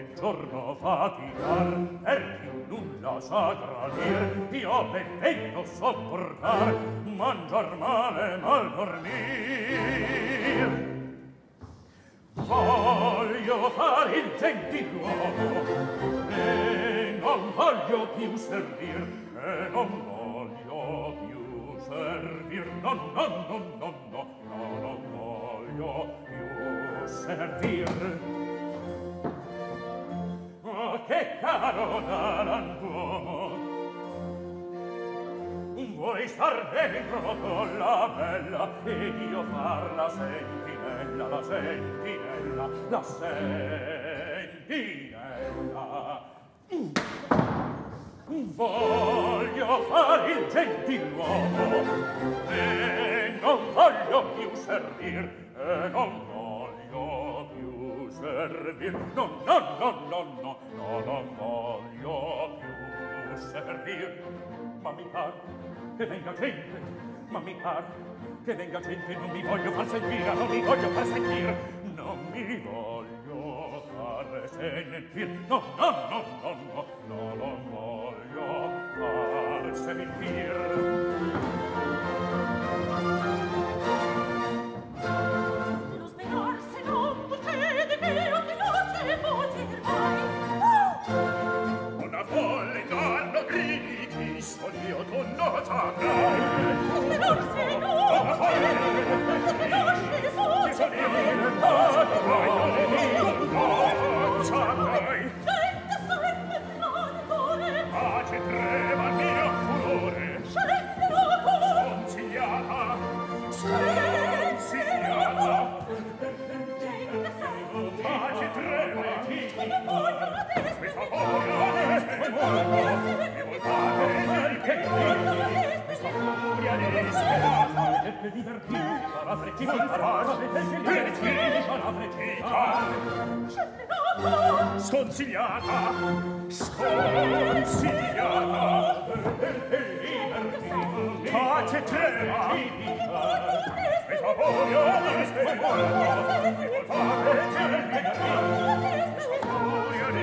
e giorno faticar, e più nulla sa gradir, io vedendo sopportar, mangiar male, mal dormir. Voglio fare il gentiluomo, e non voglio più servir, e non voglio più servir, no, no, no, no, no, no, non voglio più servir. Oh, che caro galantuomo, vuoi star dentro con la bella, ed io far la sentinella, la sentinella, la sentinella. Voglio fare il gentiluomo, e non voglio più servir, e non voglio più servir, no, no, no, no, no, no, non voglio più servir. Ma mi par che venga gente, ma mi par che venga gente, non mi voglio far sentire, non mi voglio far sentire, non mi voglio far sentire, no, no, no, no, no, no, non voglio far sentire. Non spiegarsi non potete, vero che non se ne può mai. Una folle danno gridi, sono io donna Anna. Pace trema il mio furore. Sconsigliata, sconsigliata. Pace trema. Questa paura è che divertire sarà freccita, sarà divertire, sarà freccita, sconsigliata, sconsigliata, pace trema, questa voglia di speranza, questa voglia di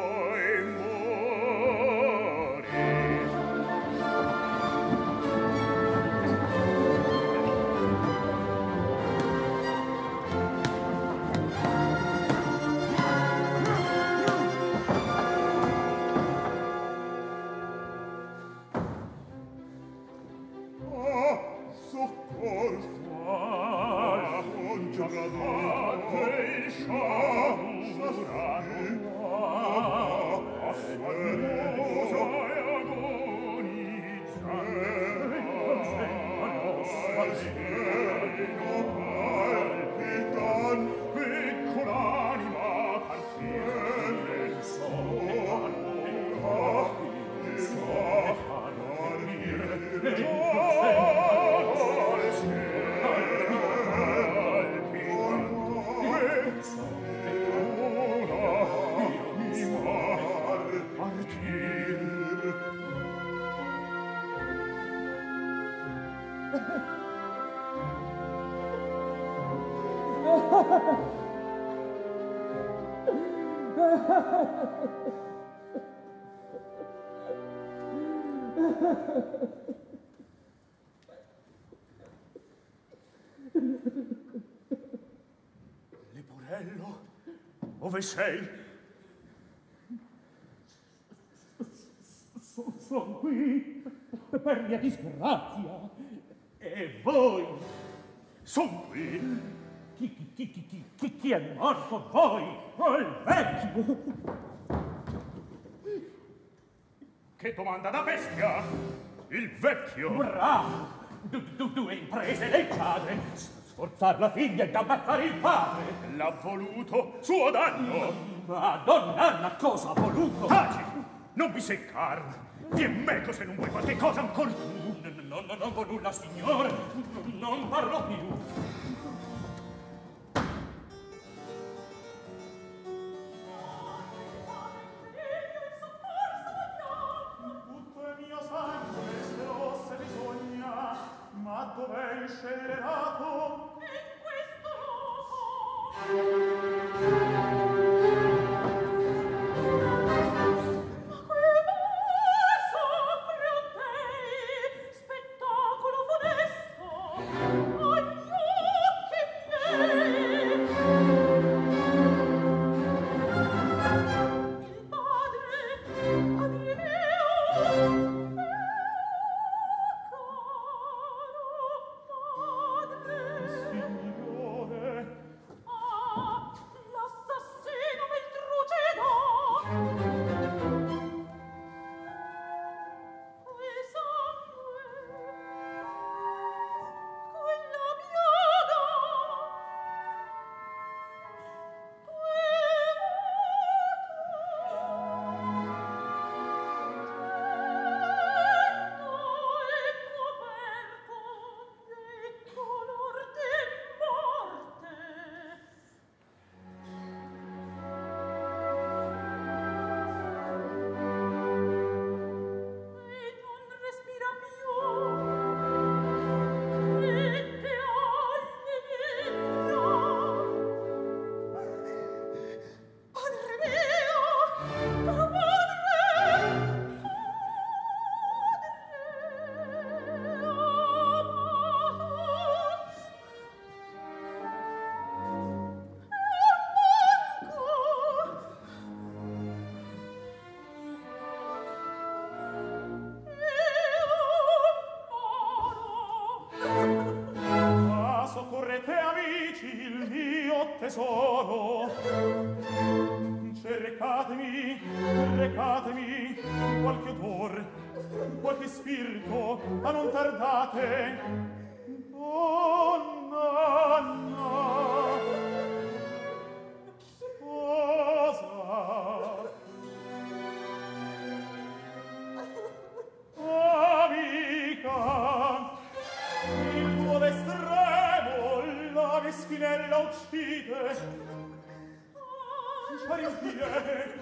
morire. Leporello, dove sei? Sono qui. per mia disgrazia. E voi? Son qui? Chi è morto? Voi? O il vecchio? Che domanda da bestia! Il vecchio! Bravo! Due imprese leggiate! Sforzar la figlia ed ammazzare il padre! L'ha voluto suo danno! Ma Donna Anna cosa ha voluto? Taci! Non vi seccar! Dimmelo se non vuoi qualche cosa ancor tu! Non vo' nulla, signore! Non parlo più! Dov'è il scelerato? In questo luogo. Ma qui va, soffre o dei, spettacolo funesto, agli occhi miei. Il padre, amico mio, tesoro, cercatemi qualche odor, qualche spirito, ma non tardate. Donna Anna, sposa, amica, il tuo destremo la meschinella uccide. Parentiere,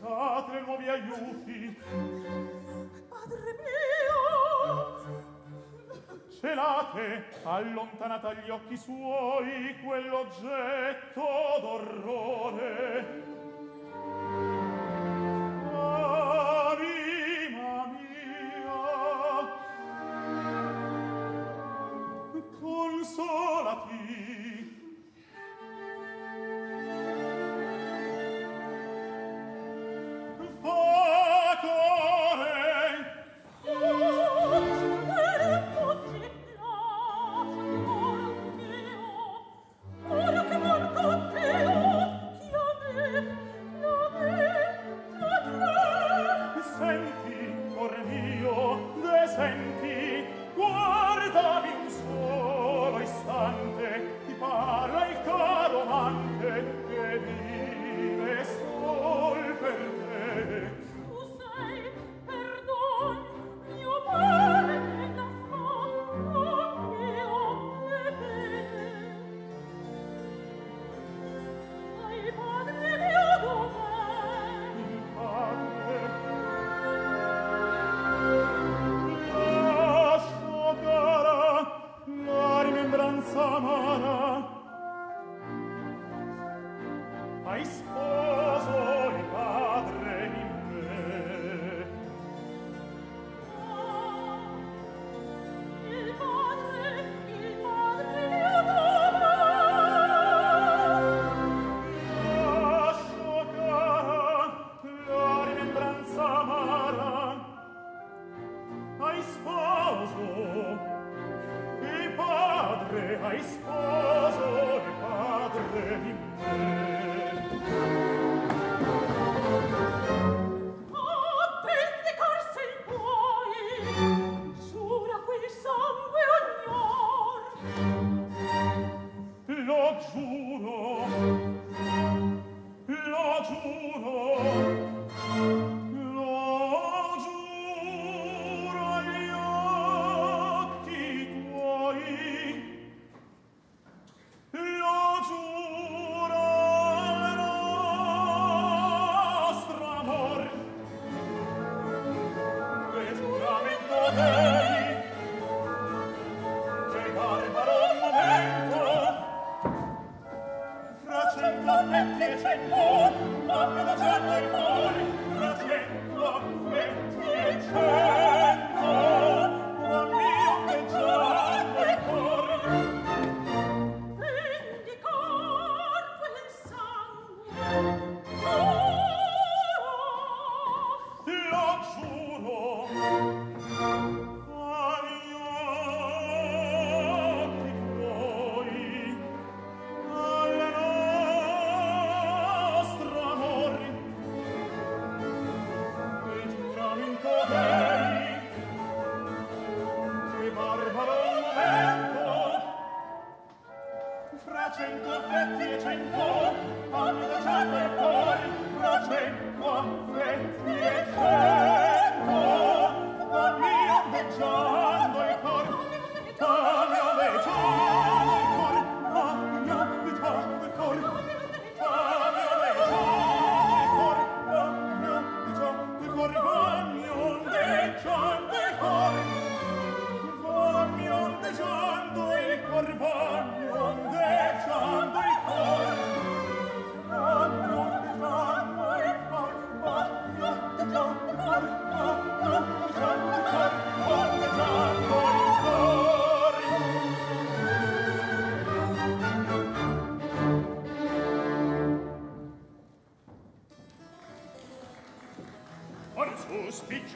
date nuovi aiuti. Padre mio, celate, allontanate agli occhi suoi quell'oggetto d'orrore. Anima mia, consolati. Ora che morto Dio, chiami, chiami.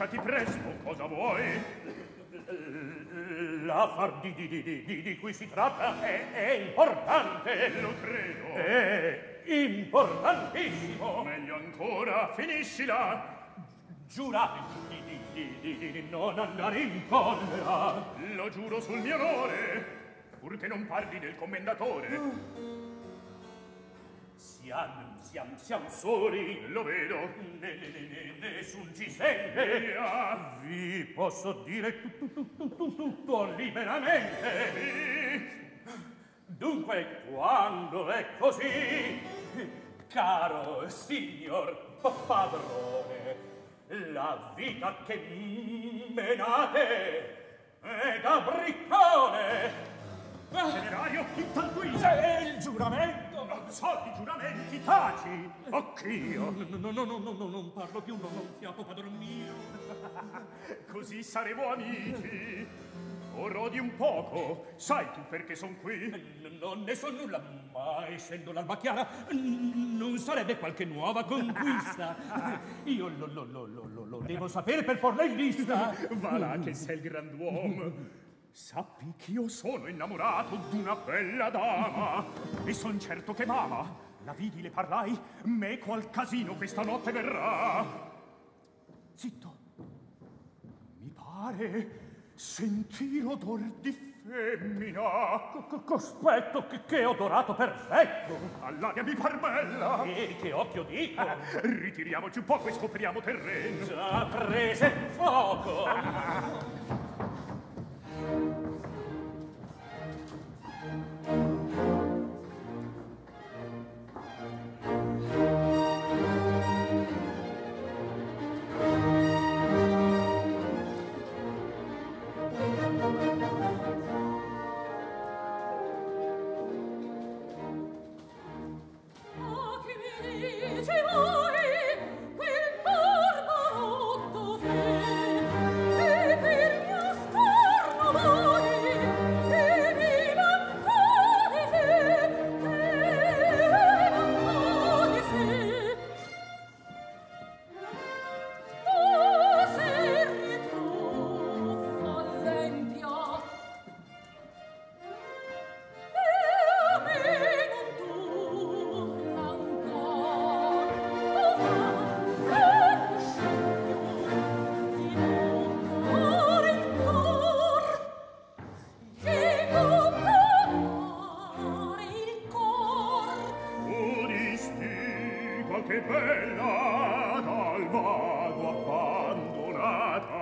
Ti presto, cosa vuoi? L'affar di cui si tratta è importante. Lo credo. È importantissimo. Meglio ancora, finissila. Giurate di non andare in collera. Lo giuro sul mio onore, purché non parli del commendatore. Siamo soli, lo vedo. Nessun ci sente. Vi posso dire tutto liberamente. Dunque, quando è così, caro signor padrone, la vita che menate è da briccone. Generario, intanto il giuramento! Soldi giuramenti, taci! Occhio! No, non parlo più, non ho un fiato, padron mio! Così saremo amici! Rodi un poco, sai tu perché son qui? Non ne so nulla, ma essendo l'alba chiara, non sarebbe qualche nuova conquista. Io lo devo sapere per porla in vista! Va là che sei il grand'uomo! Sappi che io sono innamorato d'una bella dama e son certo che m'ama. La vidi, le parlai, meco al casino questa notte verrà. Zitto. Mi pare sentir odor di femmina. Cospetto che odorato perfetto. All'aria mi par bella. E che occhio dico. Ritiriamoci un poco e scopriamo terreno. Già prese il fuoco. Quel barba otto fe, e per mia che bella, dal vago abbandonata.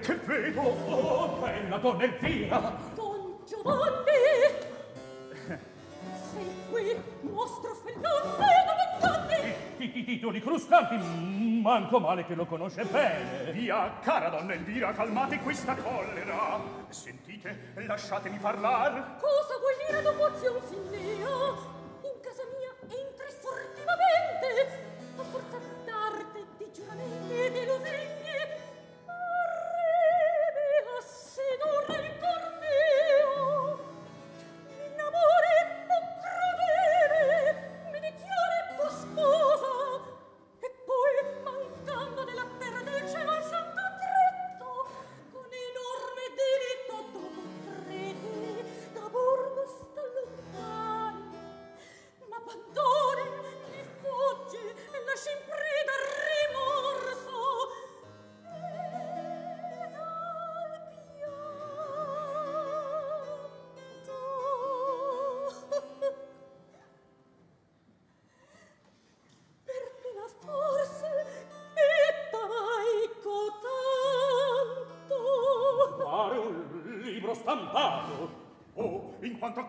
Che vedo, oh bella Donna Elvira! Don Giovanni! Sei qui, mostro splendente da vent'anni! Ti titoli cruscanti, manco male che lo conosce bene! Via, cara Donna Elvira, calmate questa collera! Sentite, lasciatemi parlare! Cosa vuol dire d'amozion, signor? In casa mia entri furtivamente! A forza d'arte, di giuramenti e di lusinghi!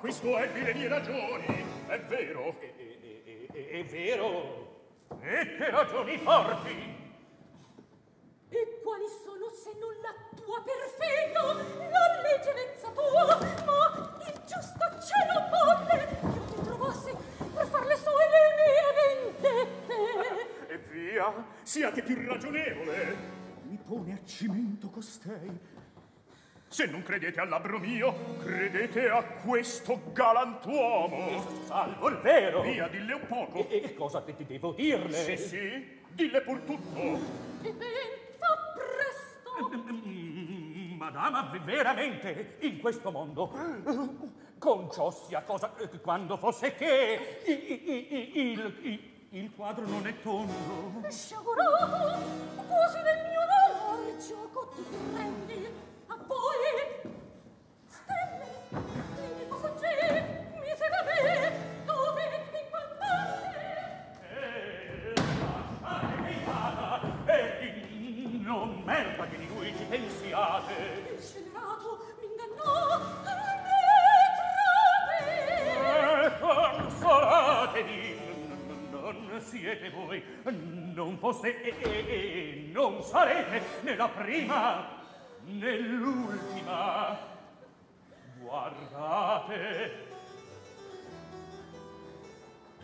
Questo è le mie ragioni, è vero? È vero? E che ragioni forti! E quali sono se non la tua perfedo, la leggerezza tua, ma il giusto cielo volle che io ti trovassi per farle sue le mie vendette! E via, siate più ragionevole! Mi pone a cimento costei. Se non credete all'abbro mio, credete a questo galantuomo. Salvo il vero. Via, dille un poco. E cosa ti devo dirle? Sì, sì, dille pur tutto. E fa presto. Madama, veramente, in questo mondo, con ciò sia cosa, quando fosse che il quadro non è tondo. Sciagurato, quasi nel mio dolore il gioco ti prendi. A voi, stelle, mi fuggì, mi seguì, dove mi guardate? Lasciate che vada, e non merda che di cui ci pensiate. Il scelerato mi ingannò, alle trape. Consolatevi, non si siete voi, non foste e non sarete né la prima né l'ultima. Guardate,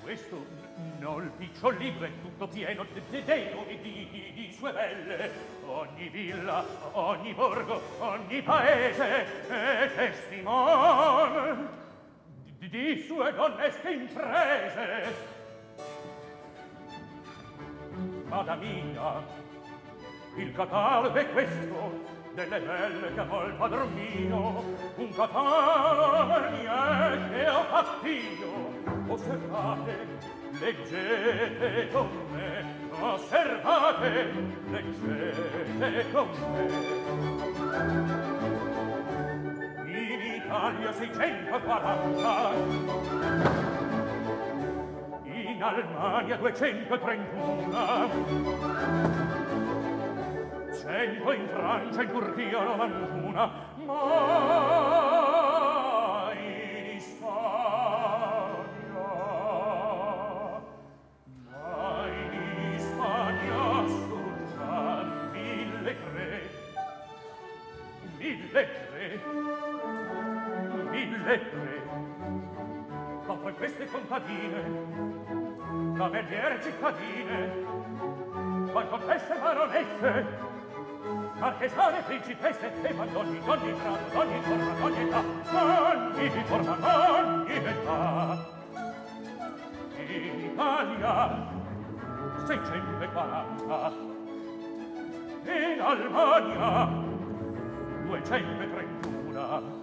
questo no, il picciol libro è tutto pieno dei nomi di sue belle. Ogni villa, ogni borgo, ogni paese è testimon di sue donnesche imprese. Bada mia, il catalogo è questo delle belle che amò il padron mio, un catalogo miei che ho fatto io. Osservate, leggete con me, osservate, leggete con me. In Italia 640, in Almania 231, 100 in Francia, in Turchia 91, ma in Spagna sono già 1003, 1003, 1003. Ma poi queste contadine, cameriere cittadine, bancontesse, baronesse, marchesane, principesse e madonni, ogni grado, ogni forma, ogni età, ogni forma, ogni età. In Italia 640, in Almania 231,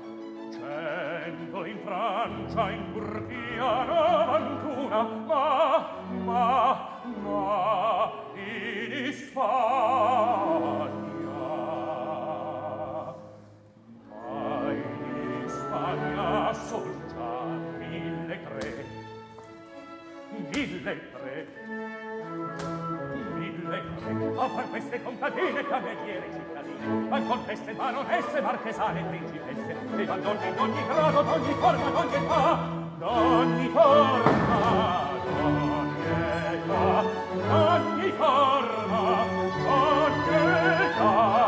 100 in Francia, in Turchia 91, ma in Spagna, ma in Spagna sono già 1003, 1003. A far queste contadine, cameriere, cittadine, bancontesse, baronesse, marchesane, principesse, e madonne d'ogni grado, d'ogni forma, d'ogni età, d'ogni forma, d'ogni età, d'ogni forma, d'ogni età.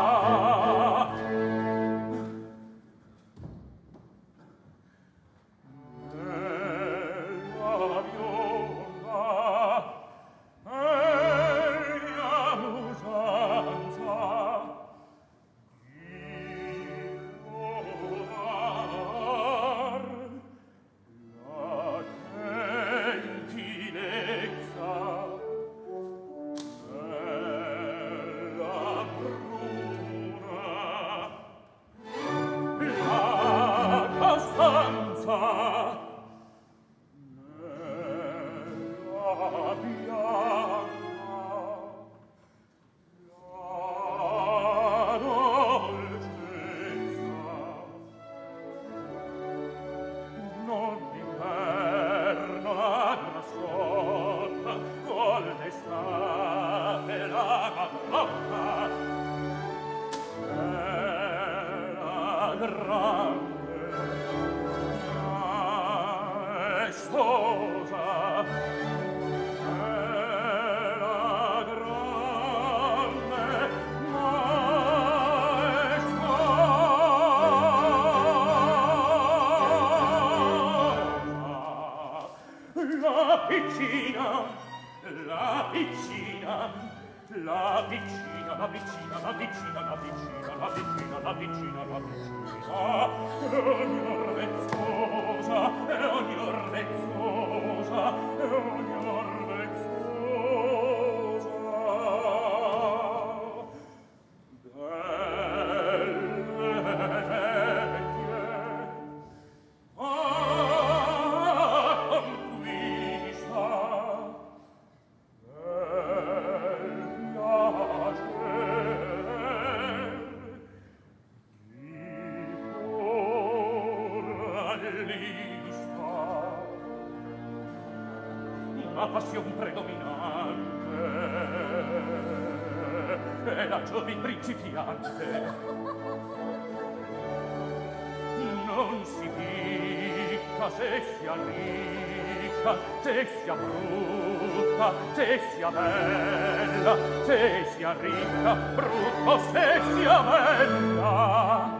Non si dica se si arriva bocca, se sia brutta, se sia bella, se sia ricca, brutto, se sia bella.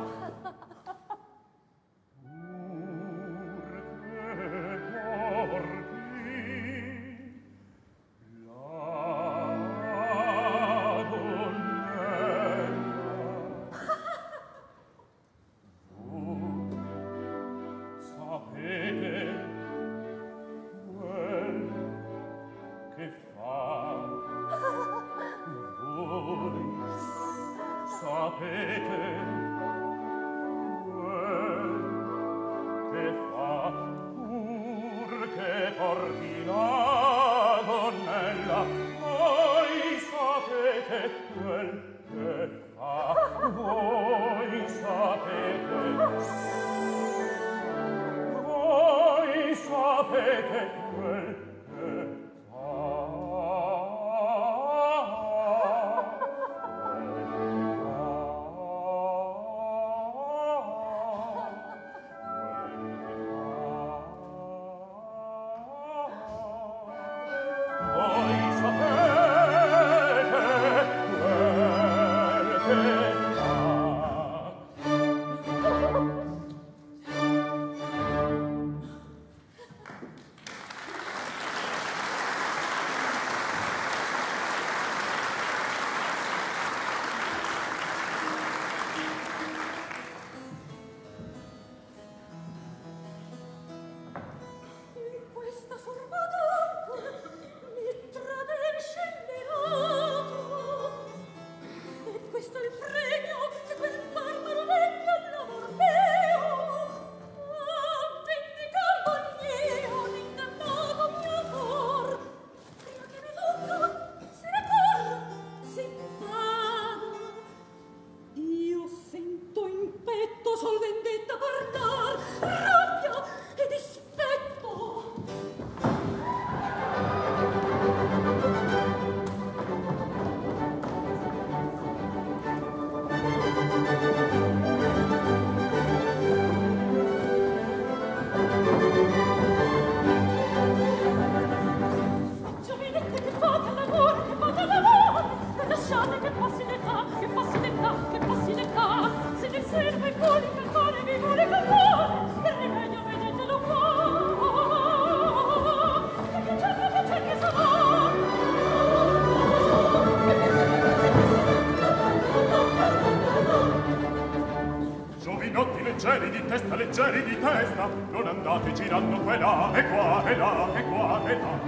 Leggeri di testa, non andate girando qua e là, e qua, e là, e qua, e là.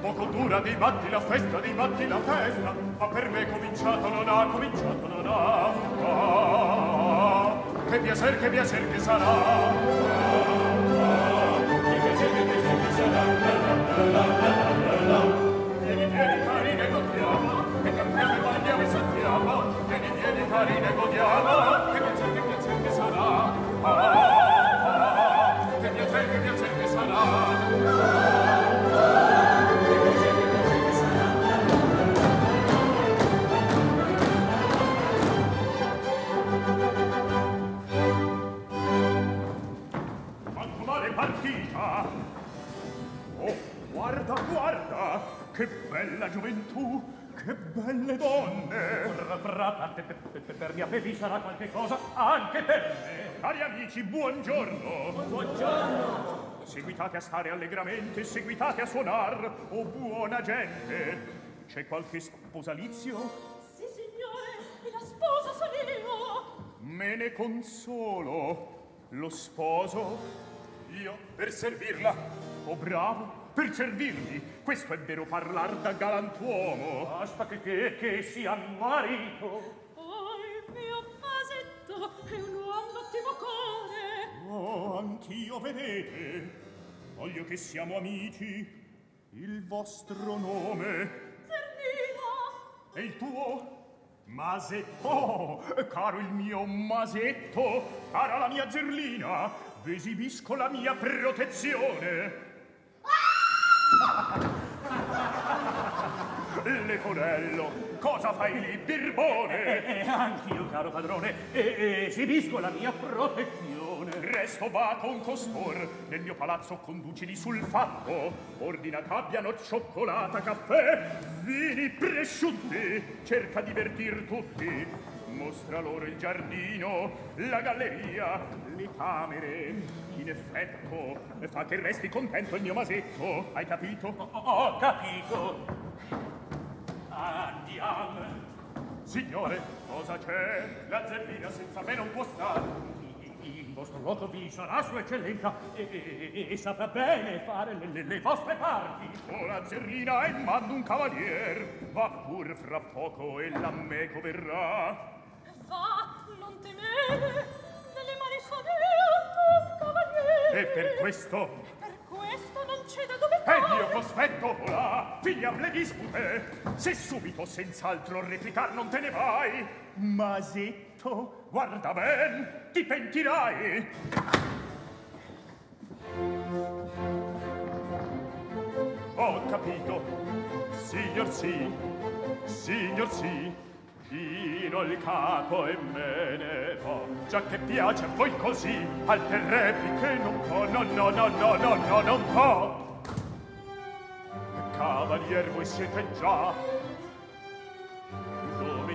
Poco dura, di matti la festa, di matti la festa, ma per me cominciato, non ha, ah, che piacer che sarà, ah, che piacer che sarà, la, la, la, la, la. Vieni, vieni, carine, godiamo, e cambiamo e balliamo e saltiamo, vieni, vieni, carine, godiamo, che piacer che sarà, ah, che piacer che sarà, che sarà. Quanto male partita! Oh, guarda, guarda! Che bella gioventù! Che belle donne! Per mia Pepi sarà qualche cosa anche per me! Cari amici, buongiorno! Buongiorno! Seguitate a stare allegramente, seguitate a suonar, oh buona gente! C'è qualche sposalizio? Sì, signore, e la sposa sono io! Me ne consolo! Lo sposo? Io, per servirla! Oh, bravo! Per servirmi, questo è vero parlar da galantuomo. Basta che sia marito. Oh, il mio Masetto è un uomo ottimo cuore. Oh, anch'io, vedete. Voglio che siamo amici. Il vostro nome? Zerlina. E il tuo? Masetto. Oh, caro il mio Masetto, cara la mia Zerlina, v'esibisco la mia protezione. Leporello, cosa fai lì, birbone? Anch'io, caro padrone, esibisco la mia protezione. presto va con costor, nel mio palazzo conducili sul fatto, ordina t'abbiano cioccolata, caffè, vini presciutti, cerca divertir tutti, mostra loro il giardino, la galleria, le camere. In effetto, fa che resti contento il mio Masetto, hai capito? Ho capito. Andiamo. Signore, cosa c'è? La Zerlina senza me non può stare. Il vostro loco vi sarà sua eccellenza e saprà bene fare le vostre parti. Ora Zerlina e mando un cavalier, va pur fra poco e l'ammeco verrà. Va, non temere, nelle mani sua cavaliere. E per questo? Per questo non c'è da dove correre. E io cospetto, ora, finiam le dispute. Se subito senz'altro replicar non te ne vai, Masetto, guarda ben, ti pentirai. Ho capito, signor sì, chino il capo e me ne vo. Già che piace a voi così, altre repliche non può, no, non può. Cavalier, voi siete già.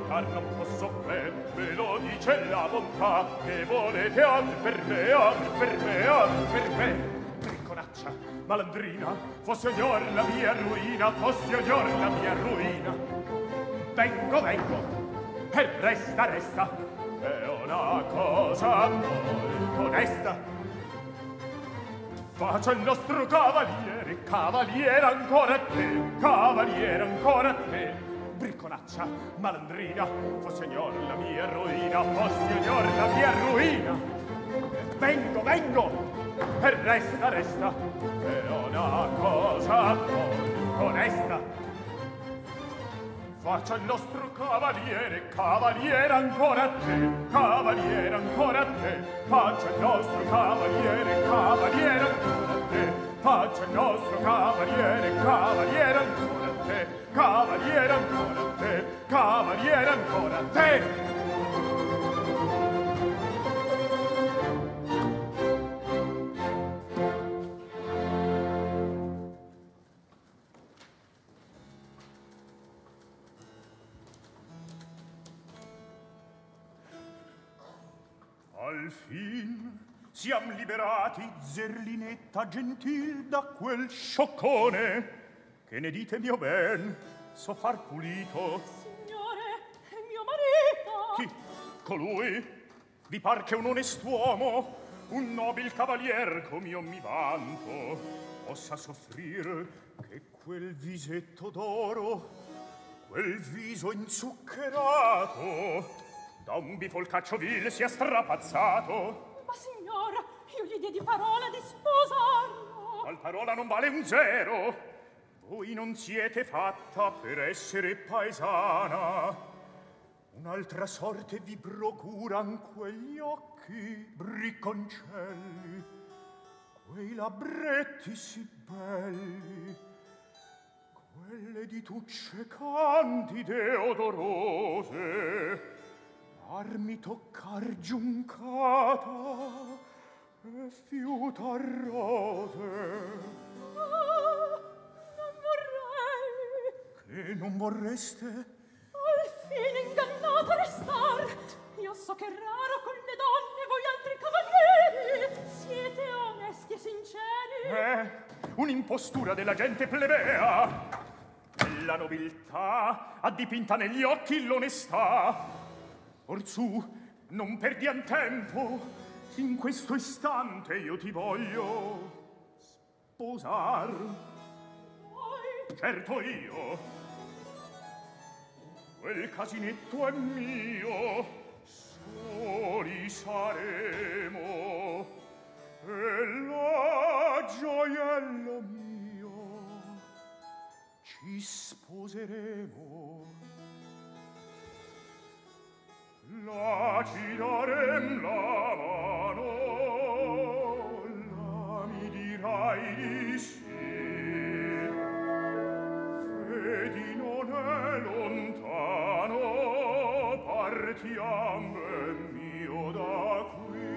Non posso ben, ve lo dice la bontà, che volete anche per me, anche per me, anche per me. Bricconaccia, malandrina, fosse ognor la mia ruina, fosse ognor la mia ruina. Vengo, e resta, è una cosa molto onesta. Faccia il nostro cavaliere, cavaliere ancora a te, cavaliere ancora a te. Bricconaccia, malandrina, fosse ognor la mia ruina, fosse ognor la mia ruina. Vengo, e resta, è una cosa molto onesta. Faccia il nostro cavaliere, cavaliere ancora a te, cavaliere ancora a te. Faccia il nostro cavaliere, cavaliere ancora a te. Faccia il nostro cavaliere, cavaliere ancora a te. Cavaliere ancora a te, cavaliere ancora a te. Al fin siam liberati, Zerlinetta gentil, da quel scioccone. Che ne dite, mio ben? So far pulito. Signore, è mio marito. Chi? Colui? Vi par che un onest'uomo, un nobil cavalier, come io mi vanto, possa soffrir che quel visetto d'oro, quel viso inzuccherato, da un bifolcaccio vil sia strapazzato? Ma, signora, io gli diedi parola di sposarlo. Tal parola non vale un zero. Voi non siete fatta per essere paesana. Un'altra sorte vi procuran quegli occhi bricconcelli, quei labbretti sì belli, quelle ditucce candide e odorose, armi toccar giuncata e fiutar rose. E non vorreste? Al fine ingannato restar. Io so che raro con le donne voi altri cavalieri siete onesti e sinceri. Un'impostura della gente plebea. La nobiltà addipinta negli occhi l'onestà. Orsù, non perdiam tempo. In questo istante io ti voglio sposar. Certo io. Quel casinetto è mio, soli saremo, e là, gioiello mio, ci sposeremo. Là ci darem la mano, là mi dirai di sì. Partiamo, mio, da qui.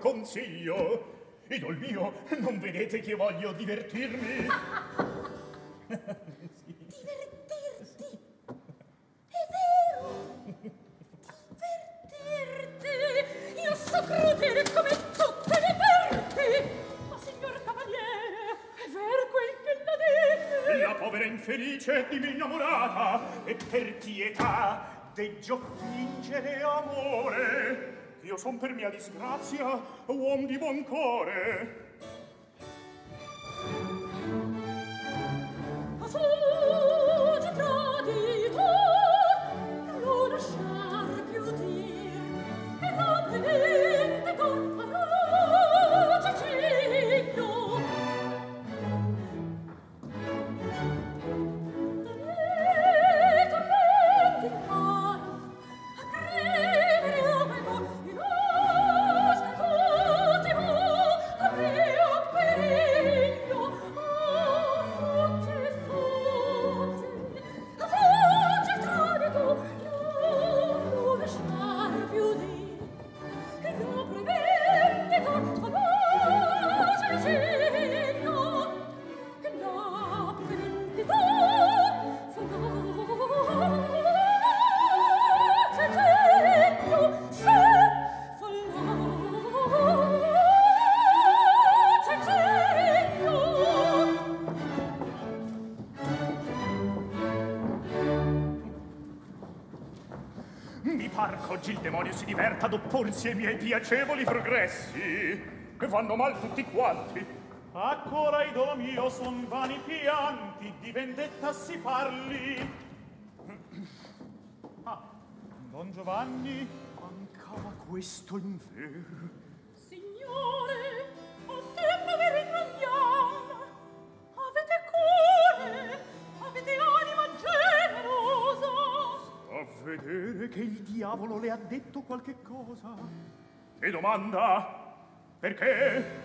Consiglio, idol mio, non vedete che voglio divertirmi? Sì. Divertirti? È vero! Divertirti! Io so crudele come tutte le verti! Ma signor cavaliere, è vero quel che la dite? La povera infelice di me innamorata, e per pietà deggio fingere amore. Io son per mia disgrazia uom di buon core. Fuggi traditor, non lasciar più dir, e rapidamente con parola cicino. Tormenti in mano, a credere a me voi. Oggi il demonio si diverta ad opporsi ai miei piacevoli progressi, che vanno mal tutti quanti. Ancora idolo mio son vani pianti, di vendetta si parli. Ah, Don Giovanni, mancava questo inver. Signore, o te povera italiana, avete cuore, avete anima generosa. A vedere che il diavolo le ha detto qualche cosa. E domanda perché?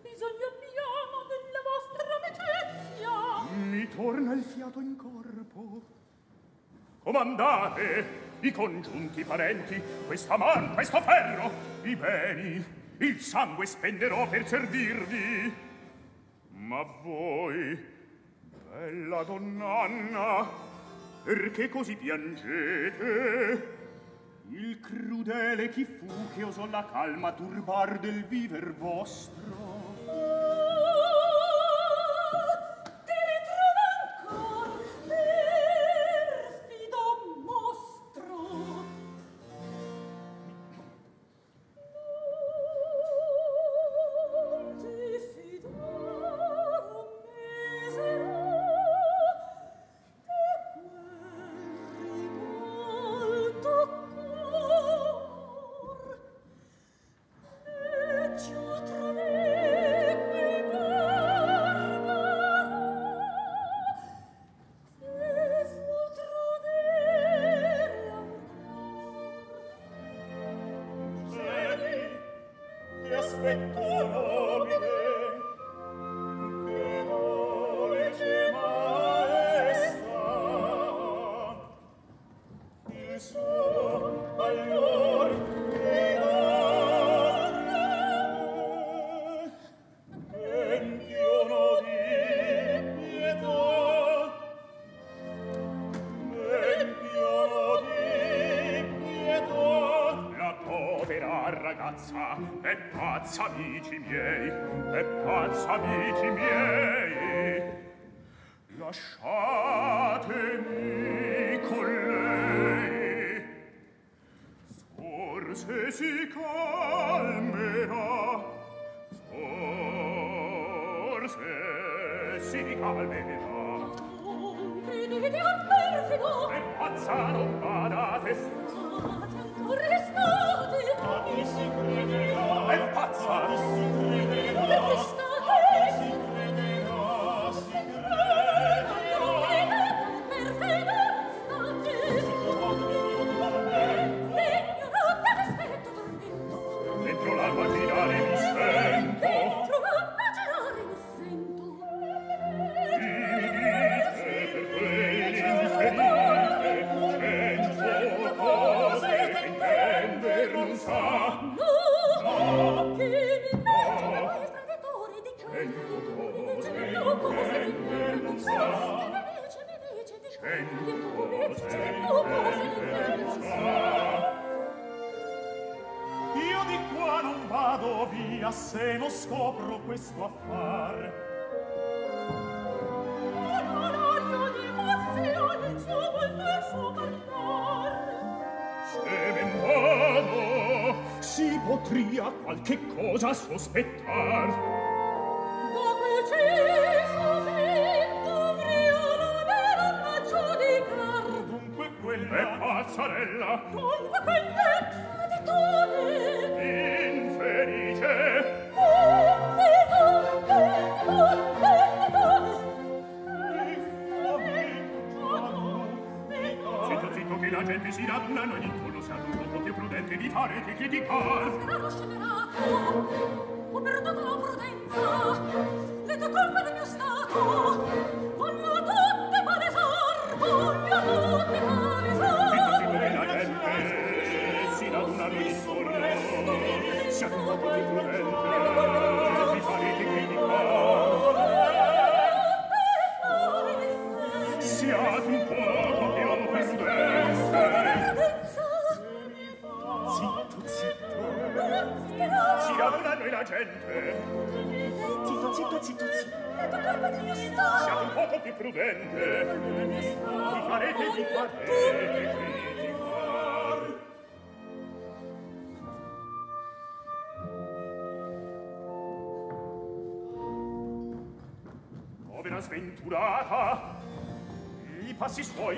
Bisogna piano della vostra amicizia. Mi torna il fiato in corpo. Comandate i congiunti parenti, questa man, questo ferro, i beni, il sangue spenderò per servirvi. Ma voi, bella Donna Anna, perché così piangete? Il crudele chi fu che osò la calma turbar del viver vostro?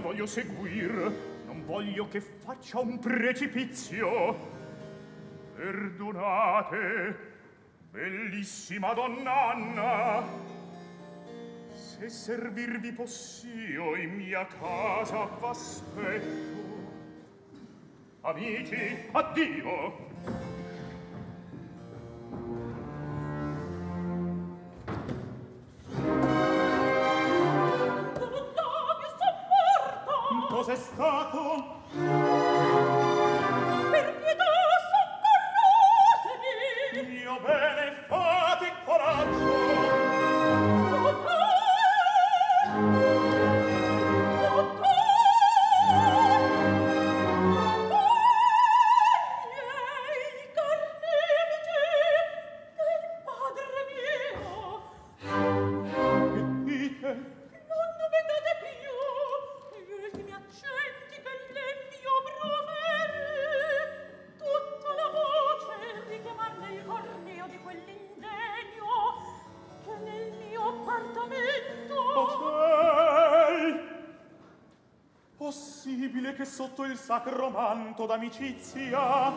Voglio seguir, non voglio che faccia un precipizio. Perdonate, bellissima donna Anna, se servirvi possio in mia casa v'aspetto. Amici, addio! Cos'è stato? Per pietà soccorratemi! Mio bene, fate coraggio! Dottore! Dottore! possibile che sotto il sacro manto d'amicizia,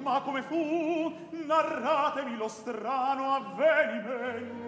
ma come fu, narratemi lo strano avvenimento.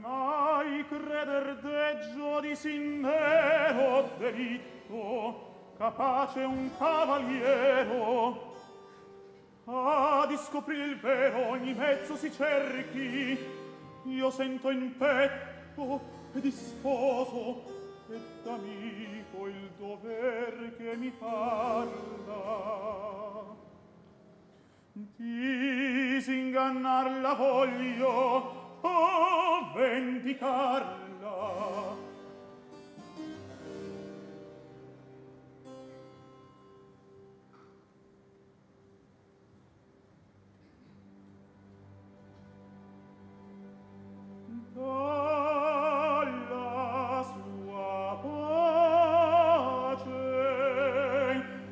come mai creder deggio di sinnero delitto, capace un cavaliero a discoprire il vero ogni mezzo si cerchi. Io sento in petto e di sposo e d'amico il dover che mi parla. Disingannarla voglio, oh, vendicarla. Dalla sua pace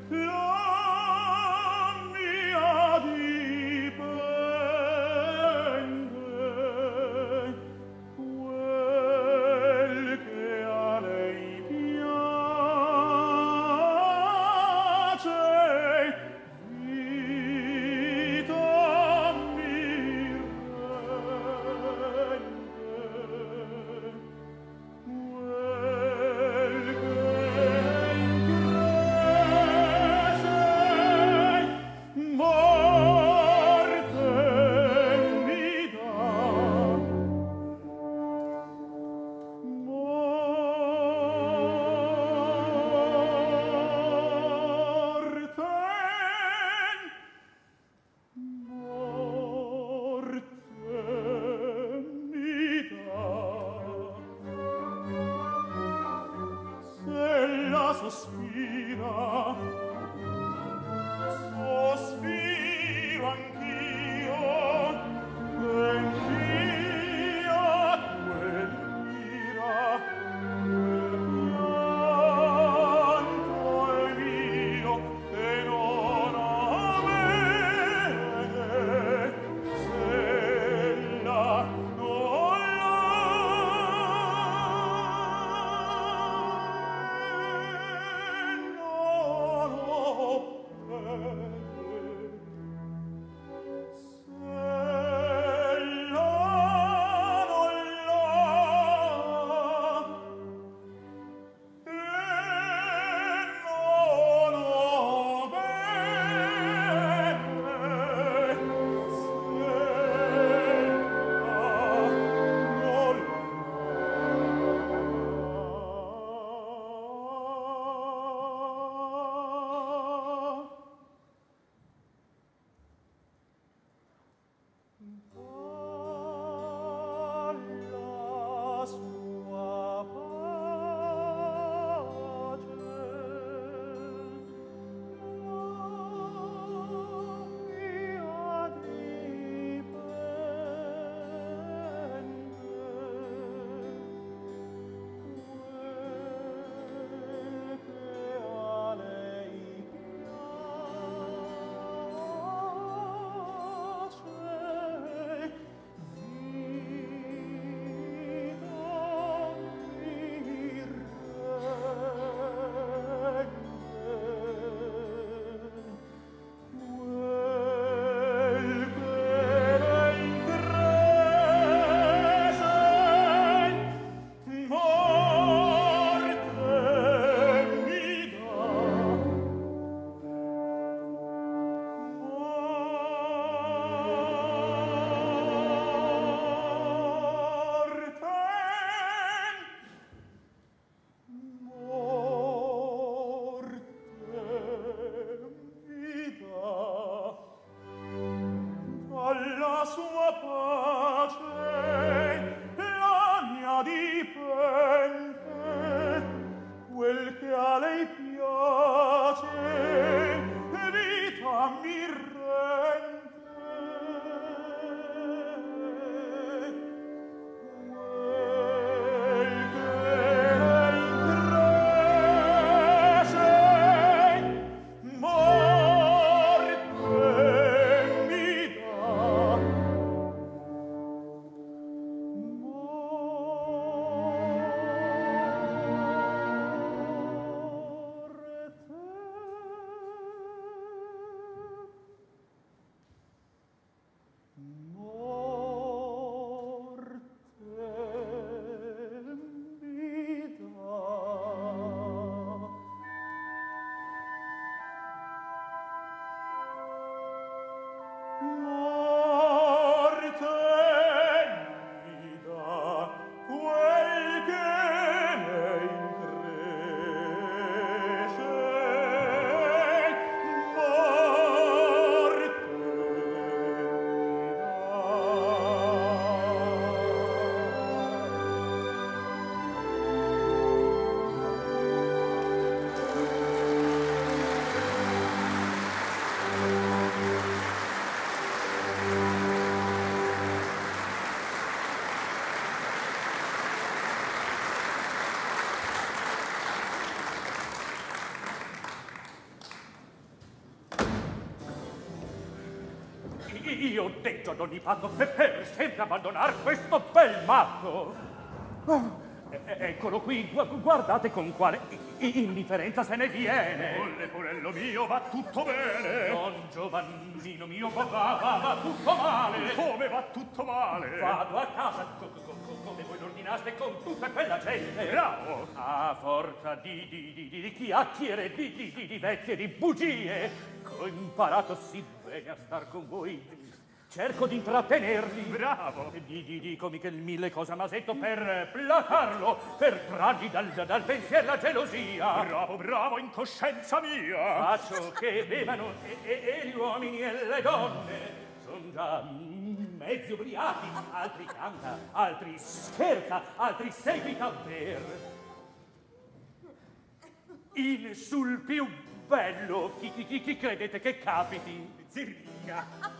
che a mia dipende, Io ho detto a Don Giovanni per sempre abbandonar questo bel matto. Oh. Eccolo qui, guardate con quale indifferenza se ne viene. Oh, Leporello mio, va tutto bene. Don Giovannino mio, va tutto male. Come va tutto male? Vado a casa come voi l'ordinaste con tutta quella gente. Bravo! A forza di chiacchiere, di vecchie, di bugie, ho imparato sì bene a star con voi. Cerco di intrattenerli. Bravo! Dicomi che mille cose a Masetto per placarlo, per trargli dal pensiero la gelosia. Bravo, in coscienza mia! Faccio che bevano e gli uomini e le donne. Sono già mezzi ubriachi, altri canta, altri scherza, altri seguita per... In sul più bello, chi credete che capiti? Zerlina!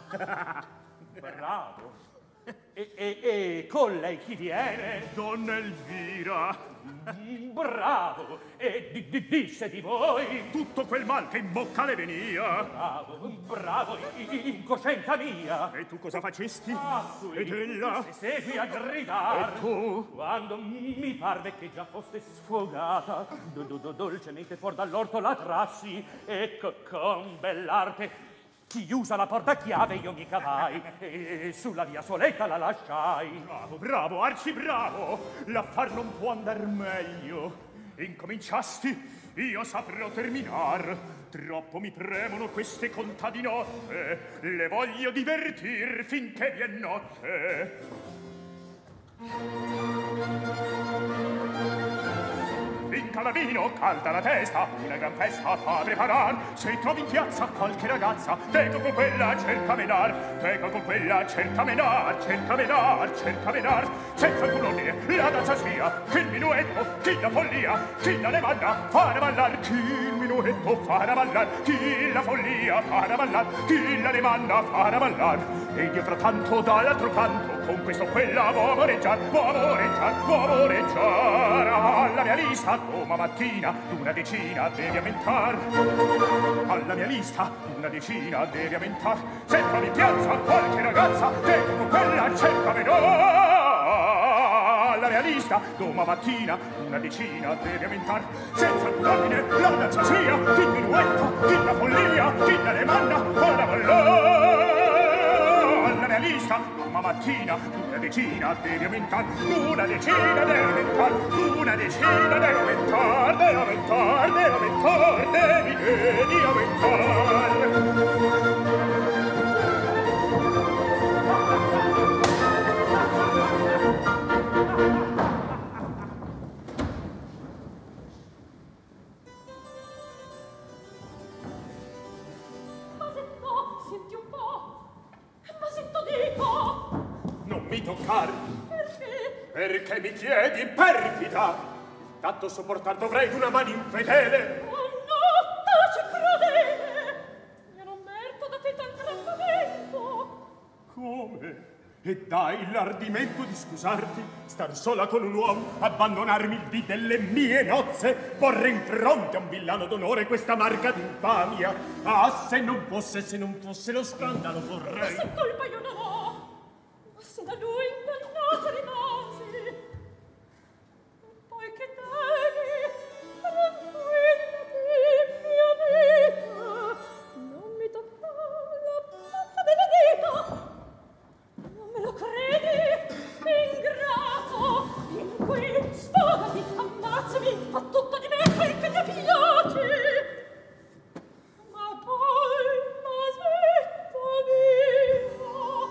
Bravo! E con lei chi viene? Donna Elvira! Bravo! E disse di voi tutto quel mal che in bocca le venia! Bravo! In coscienza mia! E tu cosa facesti? Ed ella? Seguì a gridare! E tu? Quando mi parve che già fosse sfogata, dolcemente fuor dall'orto la trassi, e con bell'arte chiusa la portachiave io mi cavai e sulla via soletta la lasciai. Bravo, arcibravo! L'affar non può andar meglio. Incominciasti, io saprò terminar. Troppo mi premono queste contadinotte. Le voglio divertir finché vi è notte. Vinca la vino, calda la testa, una gran festa fa preparar. Se trovi in piazza qualche ragazza, teco con quella cerca menar, teco con quella cerca menar, cerca menar, cerca menar. Senza alcun ordine la danza sia, chi il minuetto, chi la follia, chi la levanda farà ballar, chi il minuetto farà ballar, chi la follia farà ballar, chi la levanda farà ballar. E io frattanto dall'altro canto con questo quella vuoi amoreggiar. Alla mia lista Roma mattina una decina devi ammentar. Alla mia lista una decina devi ammentar. Se trovi in piazza qualche ragazza, tengo con quella cerca menor. Alla mia lista Roma mattina una decina devi ammentar. Senza ordine la danza sia, chi il minuetto, chi la follia, chi la lemanna, farà ballare. Alla mia lista mattina una decina devi aumentar, una decina devi aumentar, una decina devi aumentar, devi aumentar, devi aumentar, devi aumentar. Perché mi chiedi perfida? Tanto sopportar dovrei d'una mano infedele. Oh no, taci crudele! Io non merito da te tal trattamento. Come? E dai l'ardimento di scusarti? Star sola con un uomo, abbandonarmi il dì delle mie nozze, porre in fronte a un villano d'onore questa marca d'infamia. Ah, se non fosse lo scandalo vorrei... Ma se colpa io non ho, ma se da lui ingannato rimane. Ma poi, Masetto mio,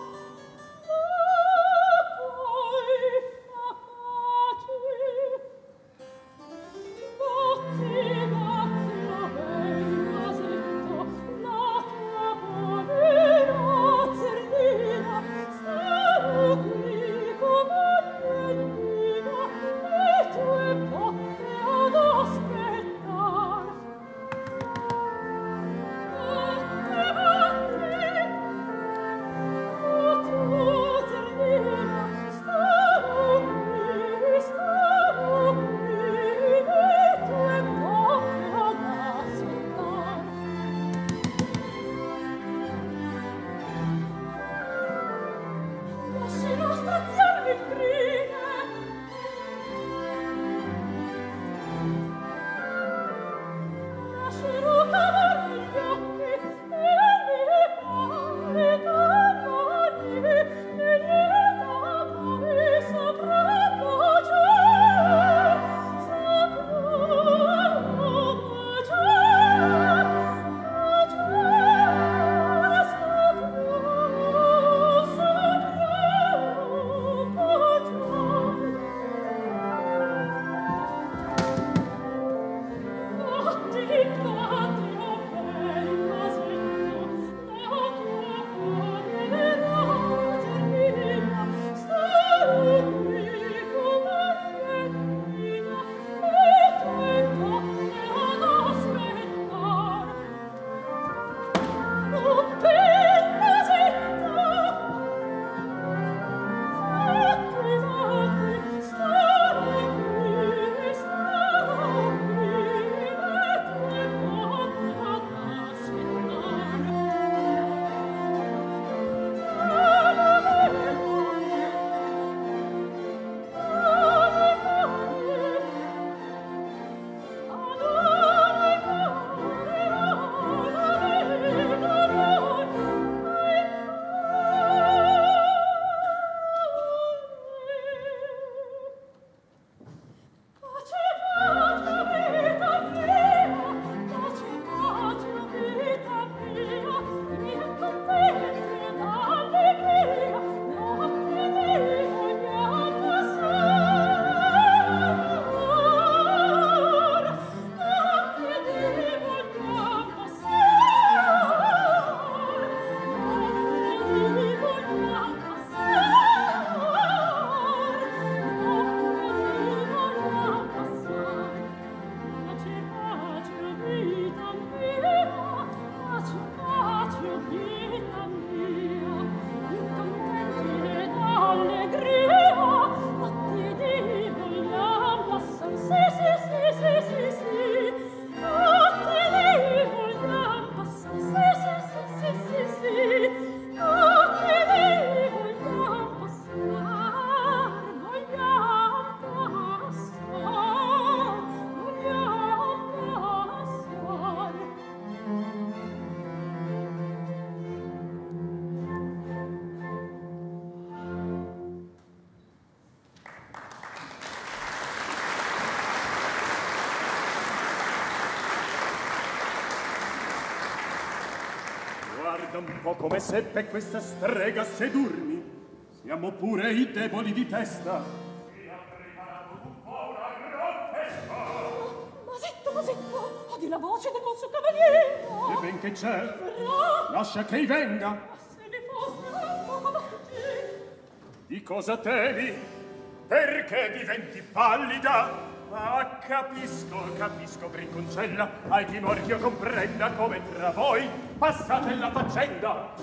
Guarda un po' come seppe questa strega sedurmi. Siamo pure i deboli di testa. E ha preparato un po' una gran festa. Masetto, odi la voce del nostro cavaliere. E ben che c'è, lascia che i venga. Ma se ne fosse un po' davanti. Di cosa temi? Perché diventi pallida? Ah, capisco, Brinconcella, ai timor ch'io comprenda come tra voi passate la faccenda.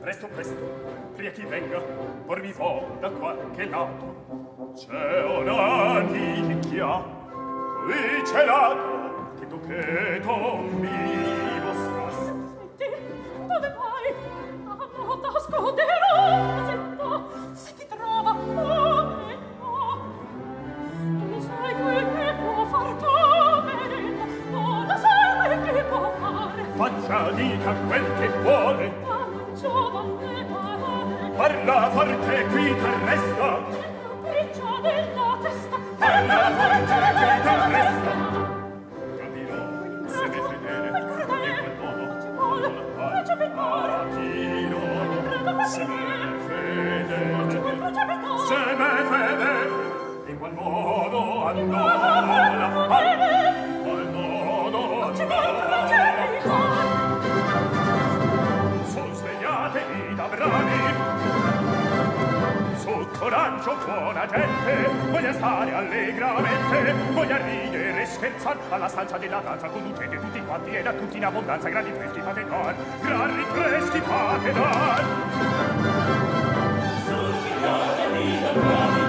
Presto, pria chi venga, porvi vo da qualche lato. C'è una nicchia, qui c'è lato, che tu mi vostras. Smetti, dove vai? Ammo, t'ascoderò, sento, se ti trova, amore. Sai quel che può far tu, oh, lo sai quel che può fare. Faccia, dica quel che vuole. Ma non giovane parole. Parla forte qui t'arresta. Capriccio della testa. Parla forte qui t'arresta. Capirò se ne fedele. E quel modo ci vuole. Faccia peccare. Capirò se ne fedele. Se ne fedele. In qual modo andò la fame? In qual modo andò la fame? Son svegliatevi da bravi, sul coraggio buona gente, voglia stare allegramente, voglia ridere e scherzar, alla stanza della danza conducete tutti quanti e da tutti in abbondanza, grandi freschi fate dar, grandi freschi fate dar. Son svegliatevi da bravi,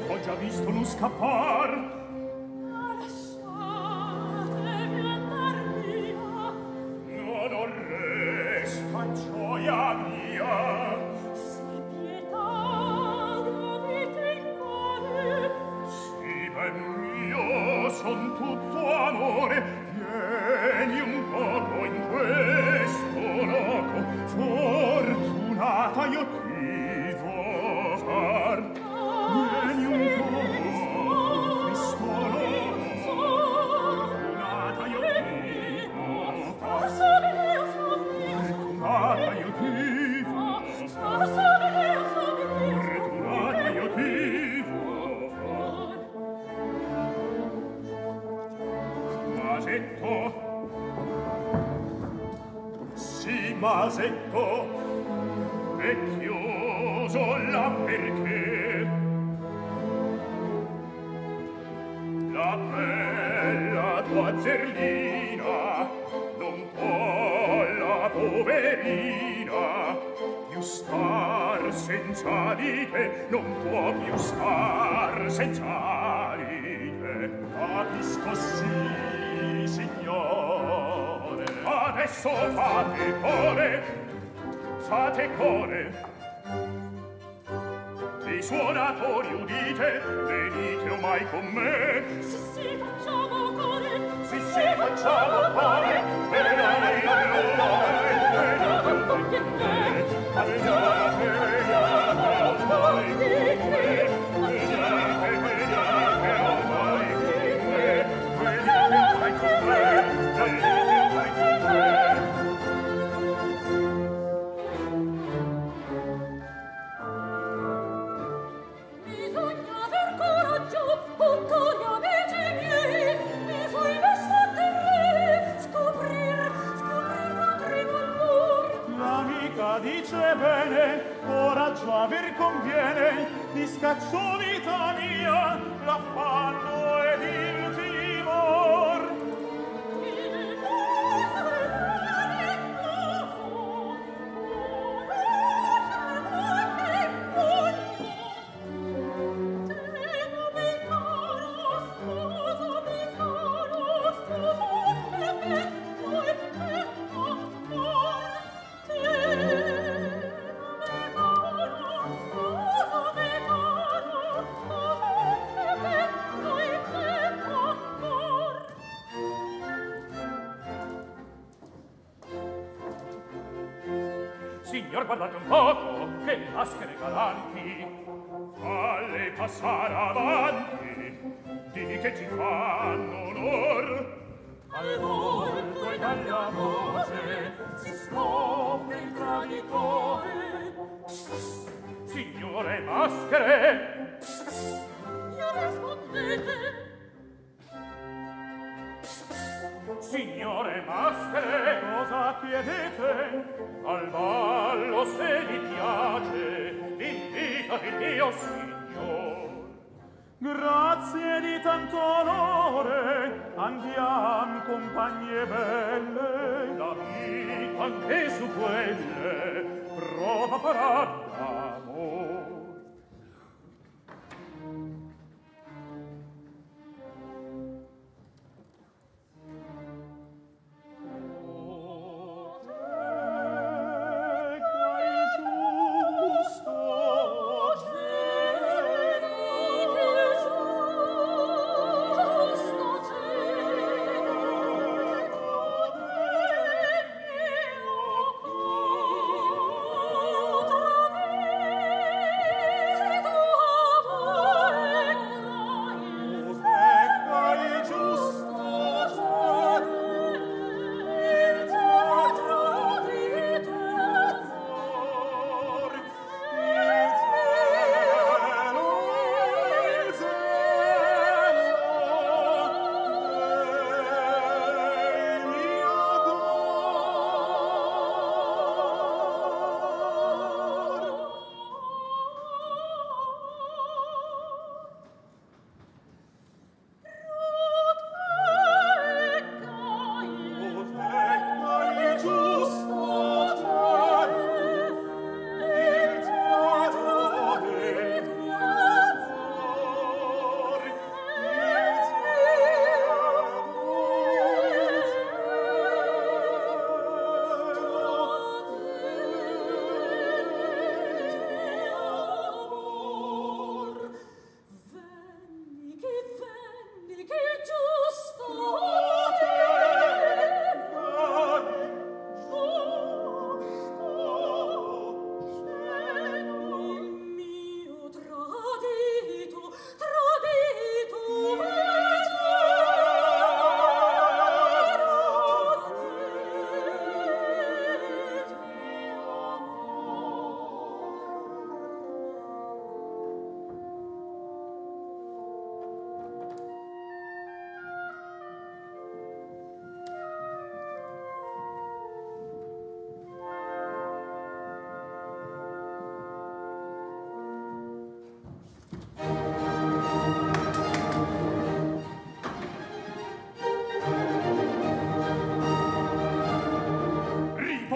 t'ho già visto non scappar. Lasciatemi andar via. Non resta gioia mia. Se pietà avete in cuore. Sì, ben mio, son tutto amore. Vieni un poco in questo loco. Fortunata io ti vo' far. Sì, Masetto, è chiuso là perché la bella tua Zerlina non può, la poverina, più star senza di te, non può più star senza di te. Capisco sì, signor. Adesso fate core, i suonatori udite, venite ormai con me. Sì, facciamo core, sì, facciamo core, venite ormai con me. Venite ormai con me. Dice bene, coraggio aver conviene, di scazzonità mia l'affanno ed il timor. Signor, guardate un poco, che maschere galanti! Falle passar avanti, di che ci fanno onor! Al volto e dalla voce si scopre il traditore. Signore maschere, io rispondete. Signore maschere, cosa chiedete? Al ballo, se vi piace, invitavi il mio signor. Grazie di tanto onore, andiam compagne belle. La vita anche su quelle prova farà l'amor.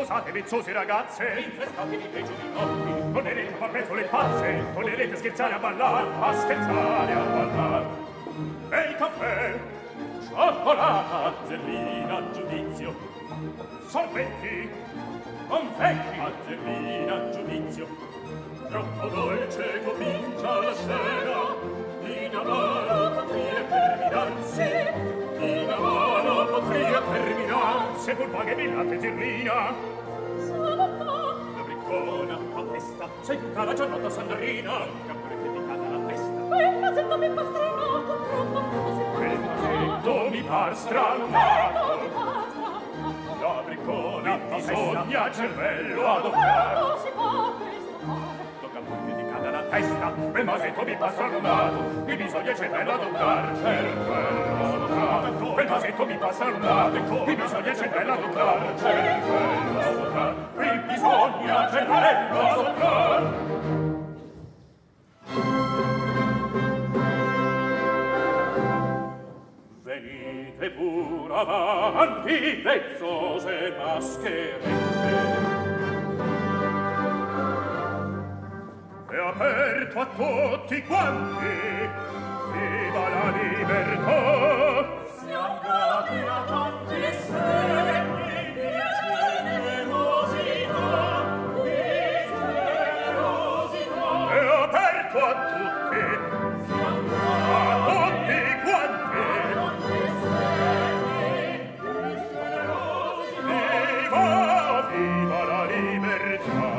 State vezzosi ragazze, infestatevi dei giovinotti, tornerete a far pezzole pazze, tornerete a scherzare a ballar, a scherzare a ballar. Bel caffè, cioccolata, Zerlina a giudizio, sorbetti, confetti, a Zerlina a giudizio. Troppo dolce comincia la scena, in amaro potria terminarsi, in amaro potria terminar, se pur paghevi latte Zerlina. Sei più cara giornata Sandrina, che ha precipitata la testa. Quel vasetto mi par stranato, quel vasetto mi par stranato. La briccona bisogna cervello adoperare. Non si può prestare. Tocca precipitata la testa, quel vasetto mi par stranato. Mi bisogna cervello adoperare, cervello adoperare. Quel vasetto mi par stranato, mi bisogna cervello adoperare, cervello adoperare. Bisogna cervello adoperar. Venite pur avanti, vezzose mascherette. È aperto a tutti quanti, viva la libertà. Siamo grati a tanti secoli di generosità. A tutti, a tutti quanti, viva, viva la libertà.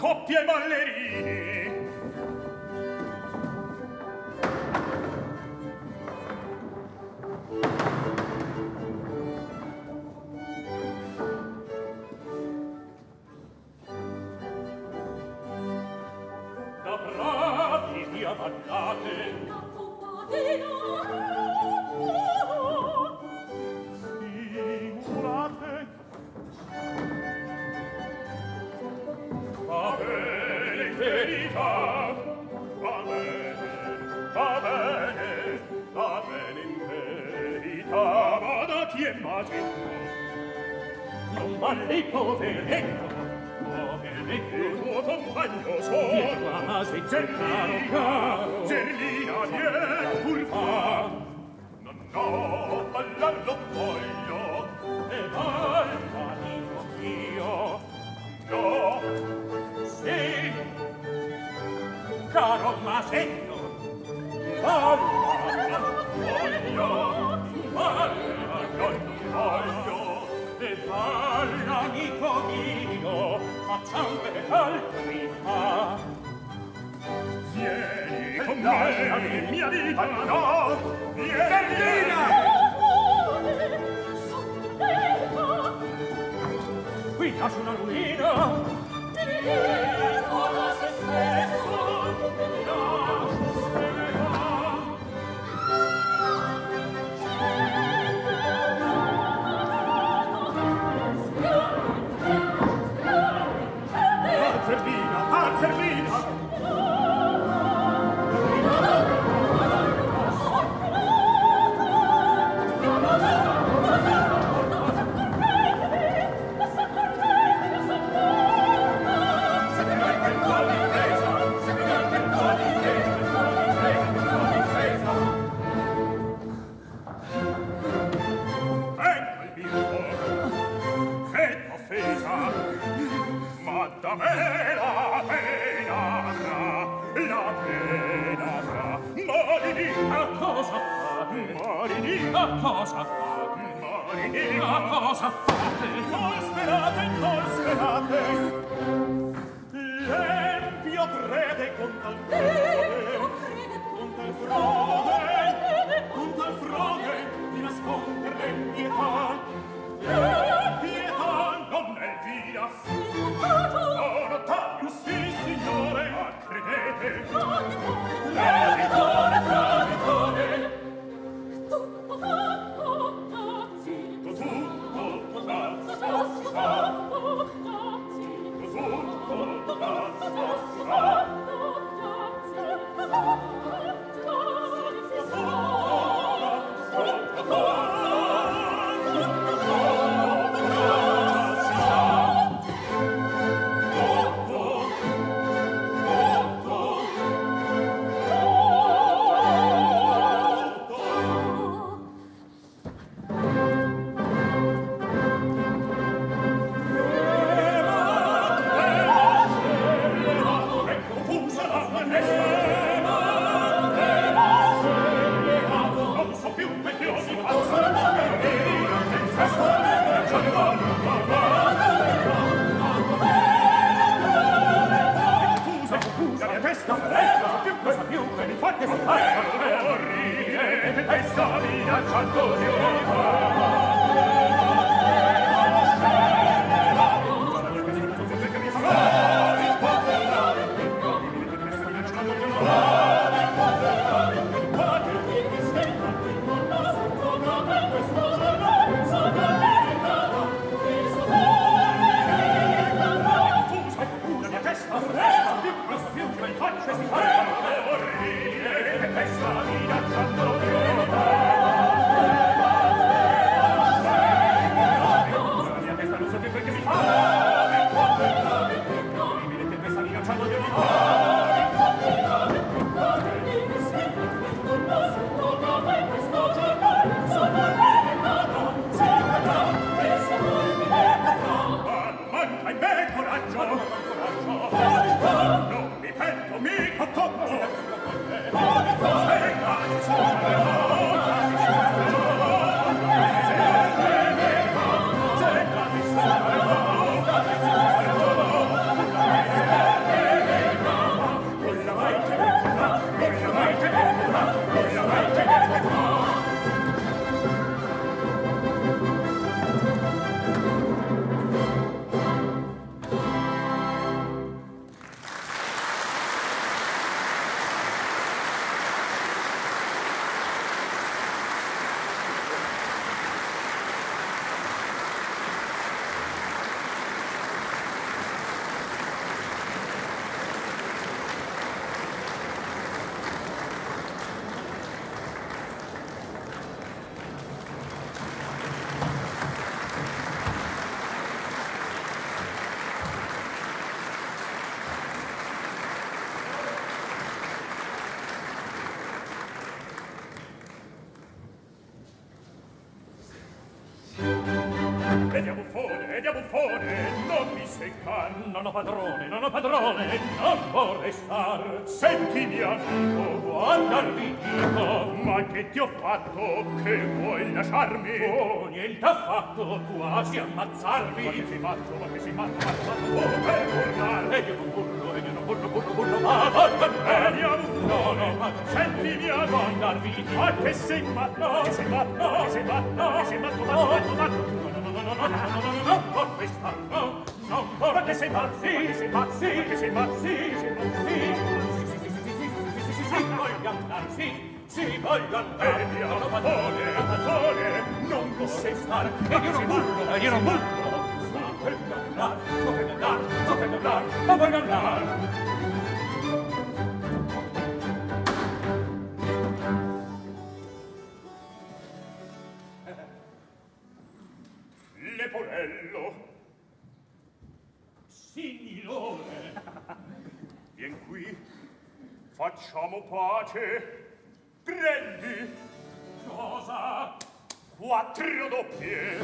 coppie ballerini. Da bravi vi avantate. No, compate, no. Simulate. Va bene in verità. Va bene, va bene, va bene in verità. Badati e Masetto, non vale il poveretto. Il tuo compagno sono Masetto, Zerlina, Zerlina, vieni pur qua. No, no, ballar non voglio, e ballar dico io. No, sì, caro Masetto, ballar non voglio, ballar non voglio. E parla, amico mio, facciamo che altri fa. Vieni con me, la mia vita, no! Vieni! Zerlina! Sono bello! Qui nasce una ruina! Ti ricordo a se stesso! No! Questa vita c'ha dolore. e dia buffone, non mi seccar. Non ho padrone, non vorrei star. Sentimi amico, andarmi dico. Ma che ti ho fatto che vuoi lasciarmi? Oh, niente affatto, quasi ammazzarmi. Ma che sei matto, oh, per tornare. E dia burro, ma sentimi amico, andarmi. Ma che sei matto. No, perché sei pazzi, voglio andare, non lo sei star, e io non burlo, sto per andare. Leporello! Signore! Vien qui, facciamo pace! Prendi! Cosa? 4 doppie!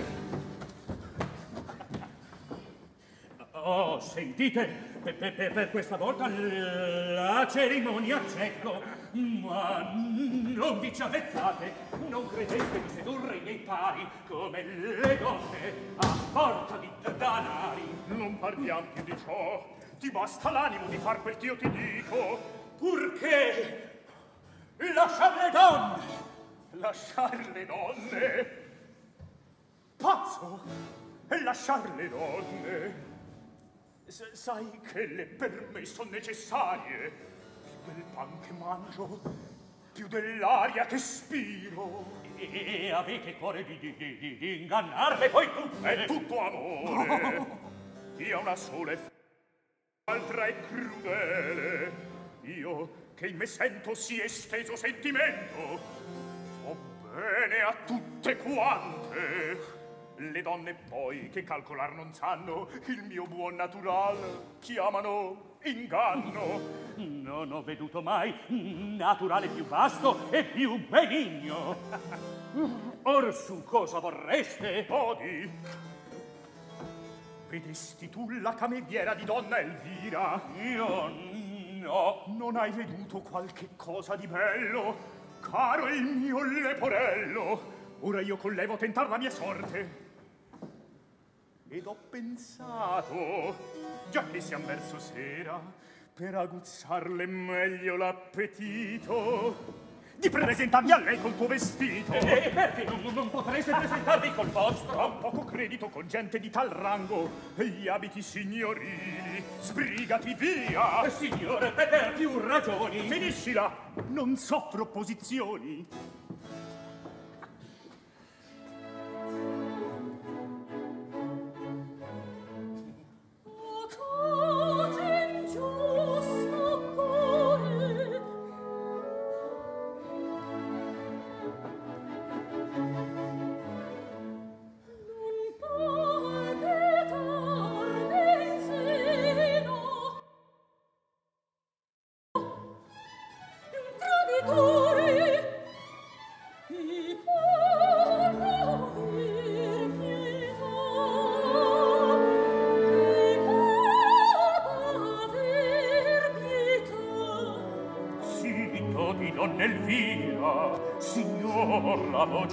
Oh, sentite! Per questa volta la cerimonia cieco, ma non vi ci avvezzate, non credeste di sedurre i miei pari come le donne a forza di danari. Non parliamo più di ciò, ti basta l'animo di far quel che io ti dico, purché lasciar le donne, pazzo, lasciar le donne. Sai che le per me sono necessarie, più del pan che mangio, più dell'aria che spiro. E avete cuore di ingannarle poi tutte? È tutto amore. Io una sola e altra è crudele. Io che in me sento sì esteso sentimento, fo bene a tutte quante. Le donne poi, che calcolar non sanno, il mio buon natural chiamano inganno. Non ho veduto mai naturale più vasto e più benigno. Or su cosa vorreste? Odi! Vedesti tu la cameriera di Donna Elvira? Io no. Non hai veduto qualche cosa di bello? Caro il mio Leporello, ora io collevo tentar la mia sorte. Ed ho pensato, già che siamo verso sera, per aguzzarle meglio l'appetito, di presentarmi a lei col tuo vestito. E perché non potreste presentarvi col vostro? Ho poco credito con gente di tal rango e gli abiti signorili. Sbrigati via! Signore, per più ragioni. Finiscila, non soffro opposizioni.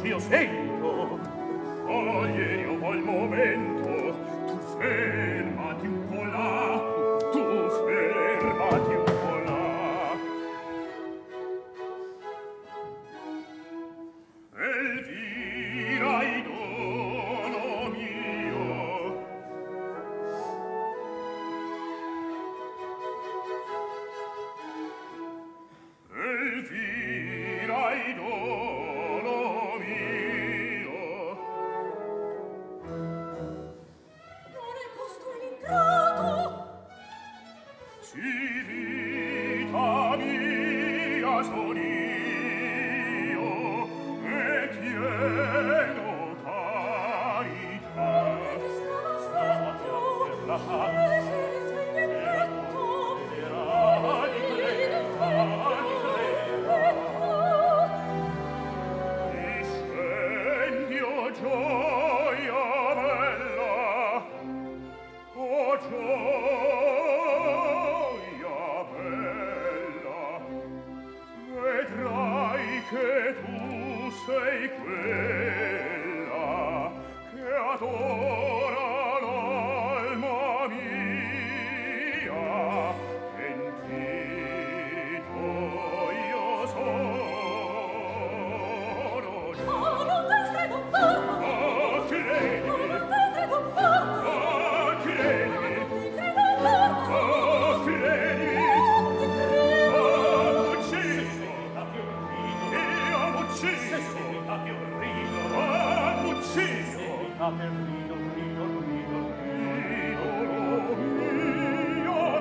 Io sento, coglierò poi il momento, tu fermati un po' là. Elvira, idolo mio. Elvira, idolo. Mio. Non è questo l'ingrato! sei quella che adora l'alma mia, che in Tito io sono. Oh, non te credo! Oh, credimi! Oh, non te credo! Oh, credimi! Oh, non te credo! Oh, credimi! Io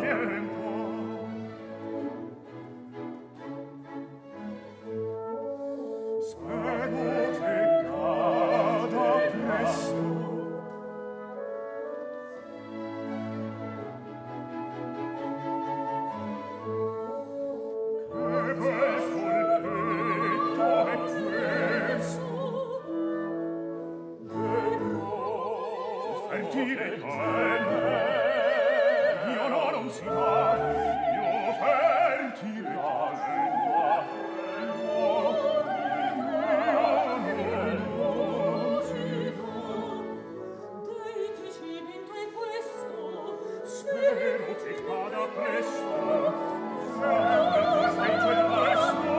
vien qua. Spero che cada presto. Che bel colpetto è questo. Sentire bene, mio no non si fa, io fertile la lingua, mio non si fa. Dei crescimento è questo, spero che vada presto, sempre presto il resto,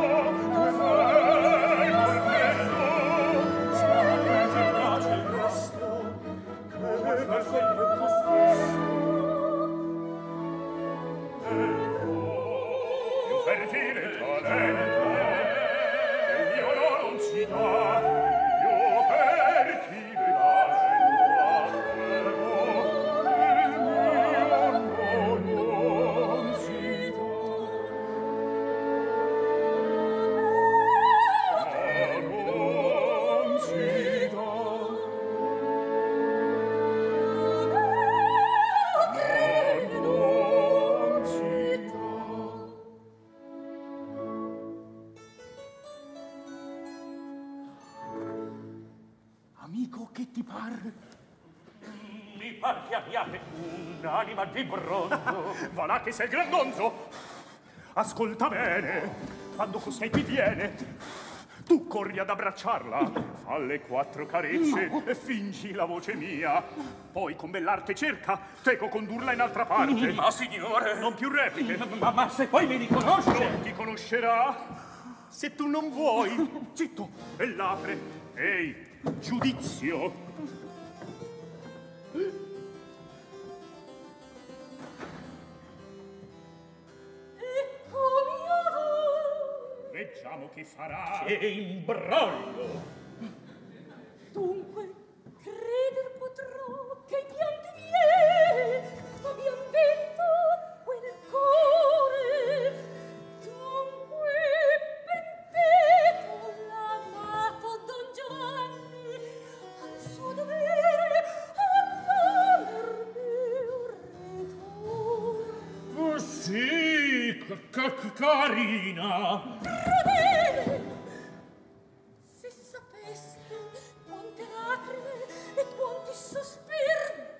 un'anima di bronzo. Voilà che sei grandonzo. Ascolta bene, quando costei qui viene, tu corri ad abbracciarla, alle quattro carezze, no. E fingi la voce mia. Poi con bell'arte cerca teco condurla in altra parte. Ma signore, non più repliche. Ma se poi mi riconosce, non ti conoscerà. Se tu non vuoi, zitto e l'apre. Ehi, giudizio. Vediamo che farà. Che imbroglio! Dunque, creder potrò che i pianti miei abbiano vinto quel cuore. Dunque, perpetuo l'amato Don Giovanni al suo dovere all'amor mio rettore. Oh sì, carina! Se sapeste quante lacrime e quanti sospiri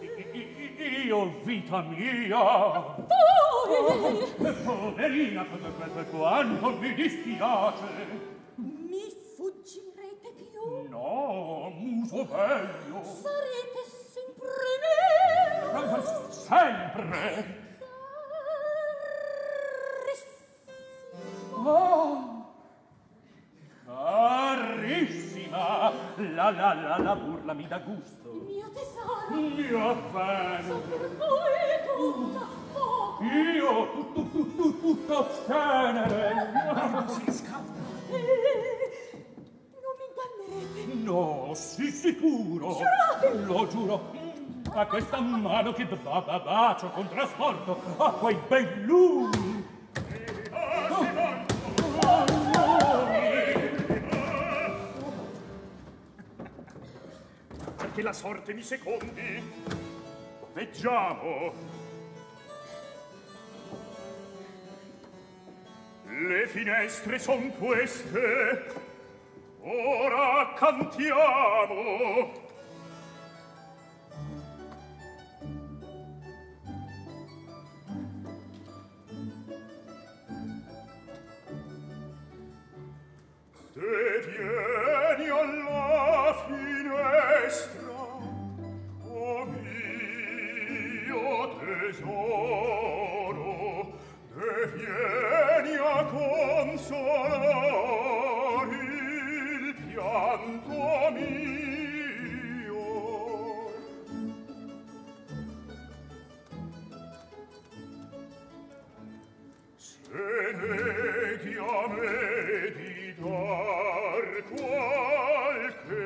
voi mi costate. Io, vita mia! Voi! Oh, poverina, quanto mi dispiace! Mi fuggirete più? No, muso bello! Sarete sempre me! Sempre! Oh, carissima, la burla mi dà gusto. Il mio tesoro, mio affetto, per voi tutto fuoco. Io, tutto cenere. Non si riscalda. Non mi ingannerete? No, sì, sicuro. Giurate? Lo giuro. A questa mano che bacio con trasporto, a quei bellumi. Che la sorte mi secondi. Veggiamo. Le finestre son queste. Ora cantiamo. vieni alla finestra, o mio tesoro, e vieni a consolare il pianto mio. Se neghi a me di dar qualche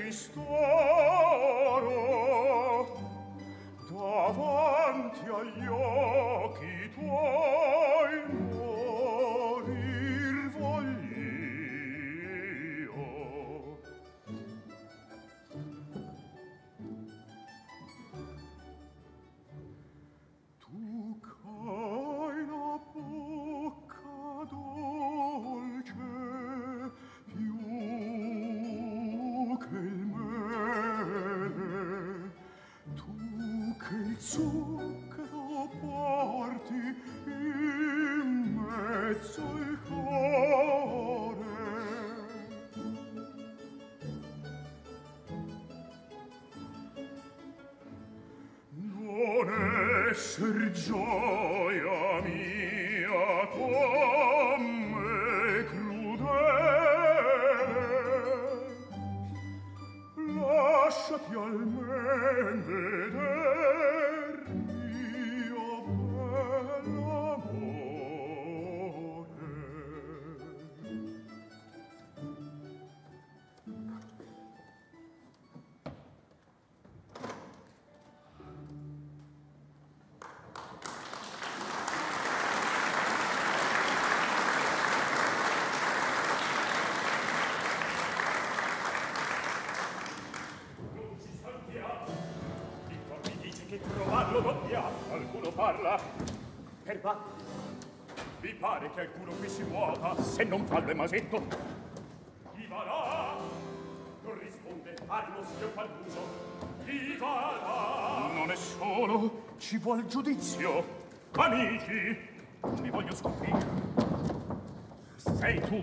ristoro, davanti agli occhi tuoi morir voglio. Tu c'hai la bocca dolce più che il mele, tu che il zucchero porti in mezzo al cuore. Non esser gioia mia come crudele, lasciati almen veder mio bell'amore. Non ci stanchiamo. Il corpo dice che trovarlo dobbiamo. Qualcuno parla? Erba, vi pare che alcuno qui si muova? Se non fallo è Masetto. Chi va là? Non risponde, armo schio palluso. Chi va là? Non è solo, ci vuol giudizio. Amici, non mi voglio sconfiggere. Sei tu,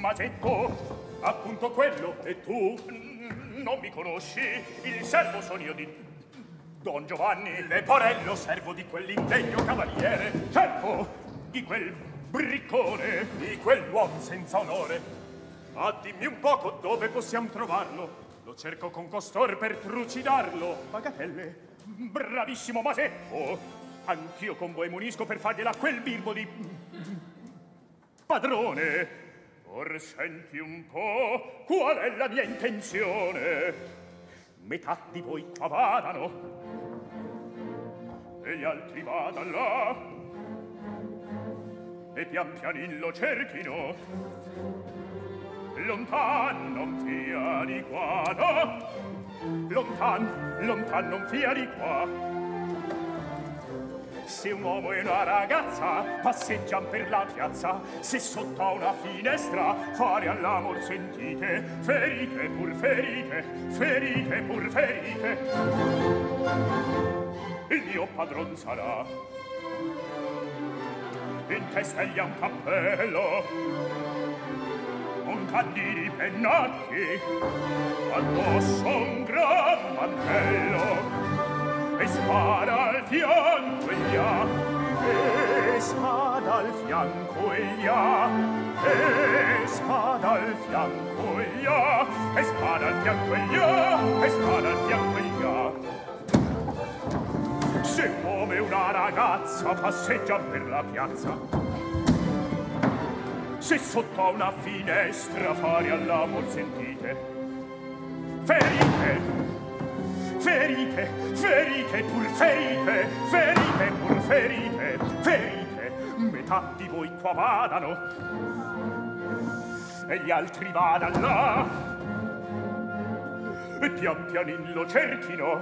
Masetto? Appunto quello. E tu? Non mi conosci? Il servo sono io di Don Giovanni, Leporello, servo di quell'indegno cavaliere, servo di quel briccone, di quell'uomo senza onore. Ma dimmi un poco dove possiamo trovarlo. Lo cerco con costor per trucidarlo. Bagatelle, bravissimo Masetto. Anch'io con voi munisco per fargliela quel birbo di padrone. Or senti un po' qual è la mia intenzione. Metà di voi qua vadano e gli altri vadano là, e pian pianin lo cerchino lontan, non fia di qua, no, lontan, lontan, non fia di qua. Se un uomo e una ragazza passeggian per la piazza, se sotto a una finestra fare all'amor sentite, ferite pur ferite, ferite pur ferite, il mio padron sarà. In testa gli ha un cappello, un candì di pennacchi, addosso un gran mantello, e spada al fianco egli ha, e spada al fianco egli ha, e spada al fianco egli ha, e spada al fianco egli ha, e spada al fianco egli ha. Se come una ragazza passeggia per la piazza, se sotto a una finestra fare all'amor sentite, ferite, ferite, ferite pur ferite, ferite pur ferite, ferite, metà di voi qua vadano e gli altri vadano là, e pian pianin lo cerchino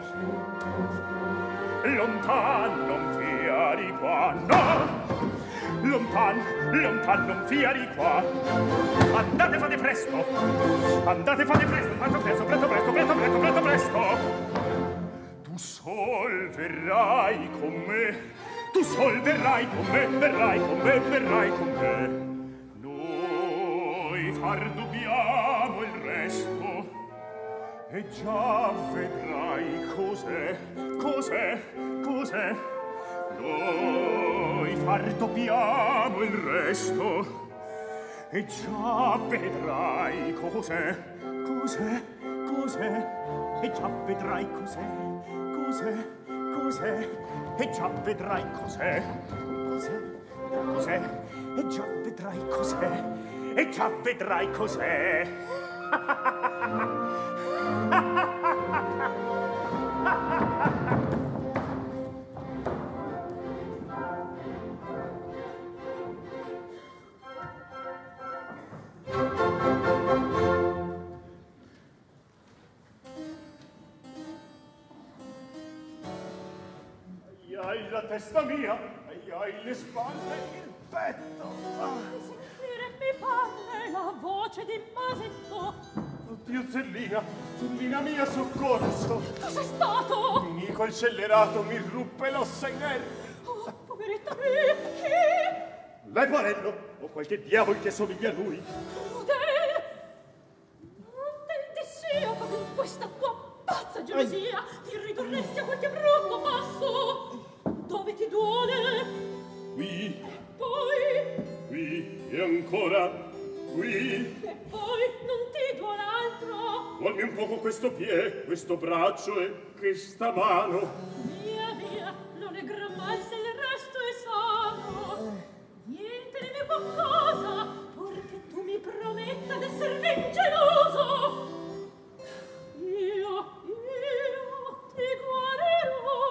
lontan, non fia di qua, no, lontan, lontan, non fia di qua. Andate, fate presto, andate, fate presto, tanto presto, presto, presto, presto, presto, presto, presto. Tu sol verrai con me, tu sol verrai con me, verrai con me, verrai con me. Noi far dobbiamo il resto, e già vedrai cos'è. Noi far dobbiamo il resto, e già vedrai cos'è. E già vedrai cos'è. E già vedrai cos'è. E già vedrai cos'è. E già vedrai cos'è. Gli hai la testa mia, e gli hai le spalle e il petto. Mi parve la voce di Masetto. Oddio, Zerlina mia, soccorso. Cos'è stato? Un nemico scellerato mi ruppe l'ossa in nervi. Oh, poveretta mia, chi? Leporello, o qualche diavolo che somiglia a lui. Crudel disseo, con questa tua pazza gelosia ti ritorneresti a qualche brutto passo. Dove ti duole? Qui. E poi? Qui e ancora qui. E poi non ti duole altro. Vuolmi un poco questo piede, questo braccio e questa mano. Via, non è gran mal se il resto è sano. Niente nemico a cosa, purché tu mi prometta d'esservi geloso. Io ti guarirò.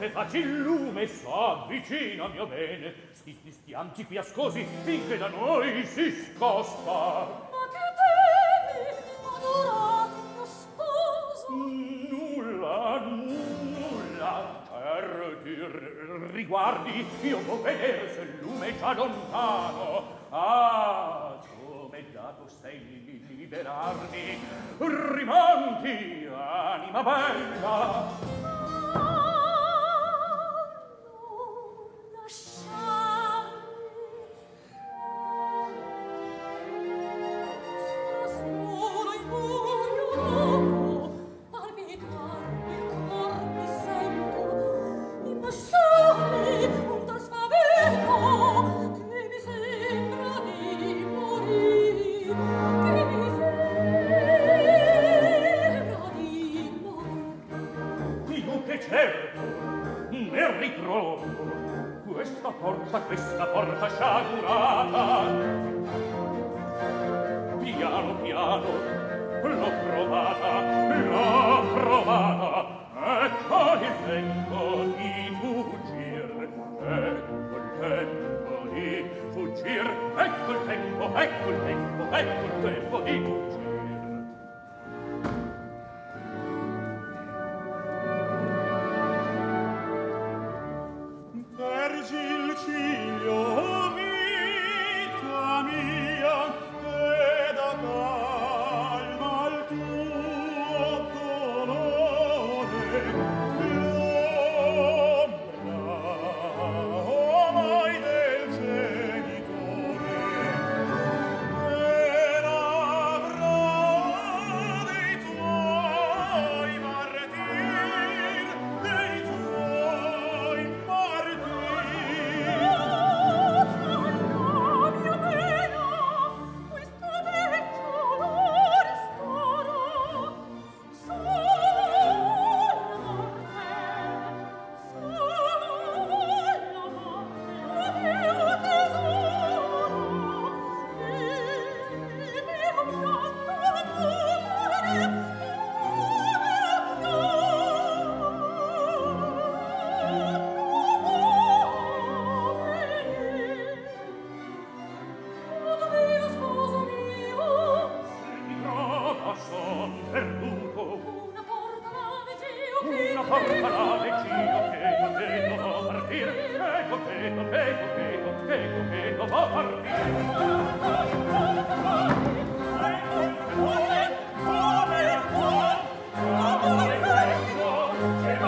che facci il lume, s'avvicina, mio bene. Sti stianti qui ascosi, finché da noi si scospa. Ma che temi, adorato mio sposo? Nulla, per riguardi, io può vedere se il lume è già lontano. Ah, come dato sei liberarmi, rimonti, anima bella. Questa porta sciagurata, piano l'ho provata, e con il tempo di fuggir, ecco il tempo di fuggir. Gira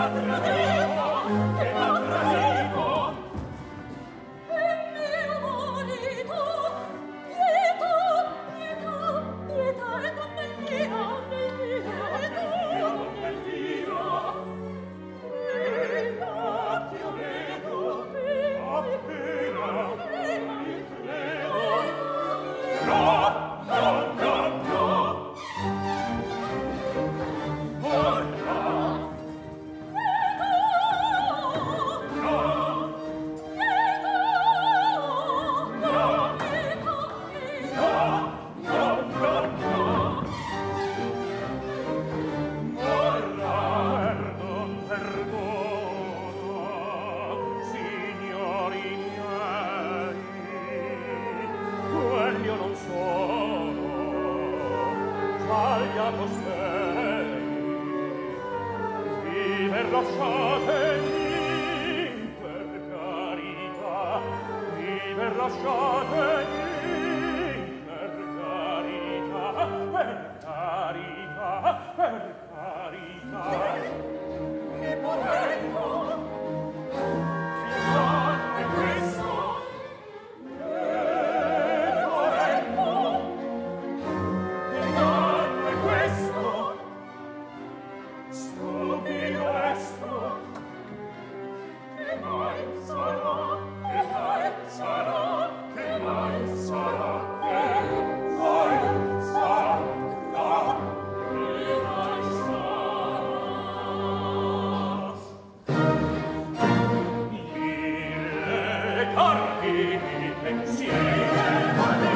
per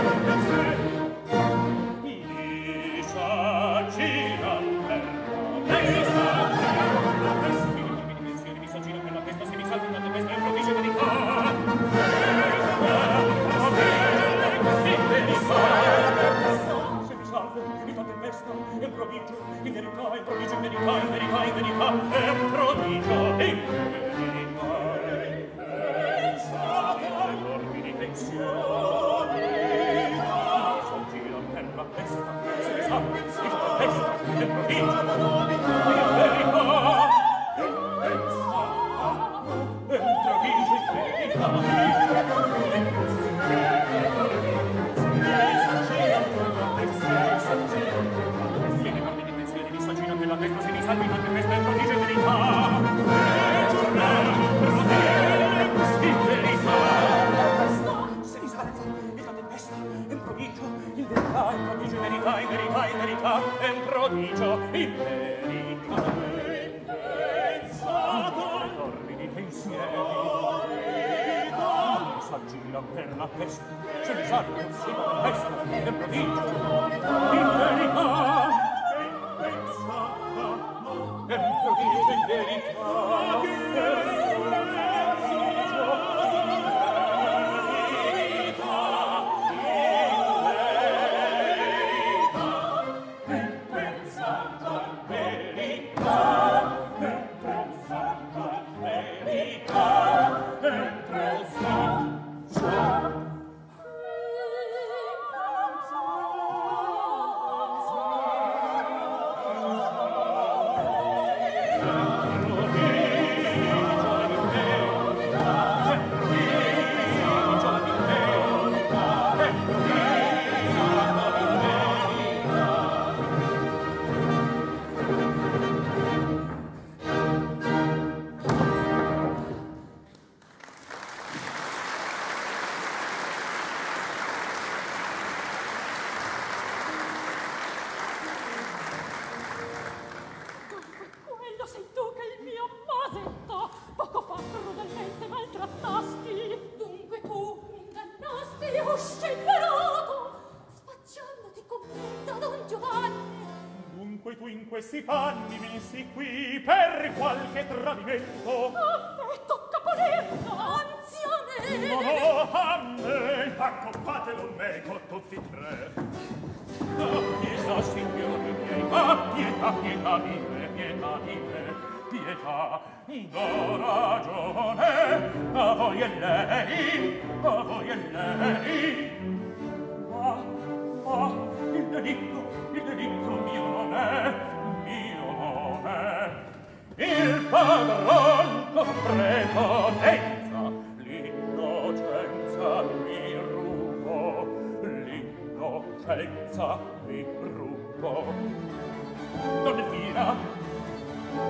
la testa, mi gira per la testa, improvviso, in verità, improvviso, in verità, in verità, in verità, improvviso, in verità, pensate ai corpi di pensione, so gira per la testa, senza testa, improvviso, in verità, improvviso, in verità. Prodigio in verità pensato torri di pensieri non s'aggira per la festa se mi sa che si fa festa è prodigio in verità pensato è prodigio in verità Questi panni vinsi qui per qualche tradimento. Affetto, caporetto, anzione! No, no, a me! Accoppatelo me con tutti tre. Oh, pietà, signori, pietà, pietà, pietà di me, pietà di me, pietà. Do ragione a voi e lei, a voi e lei. Ah, ah, il delitto mio non è. Il padron con prepotenza l'innocenza mi rubò, l'innocenza mi rubò. Donna Elvira,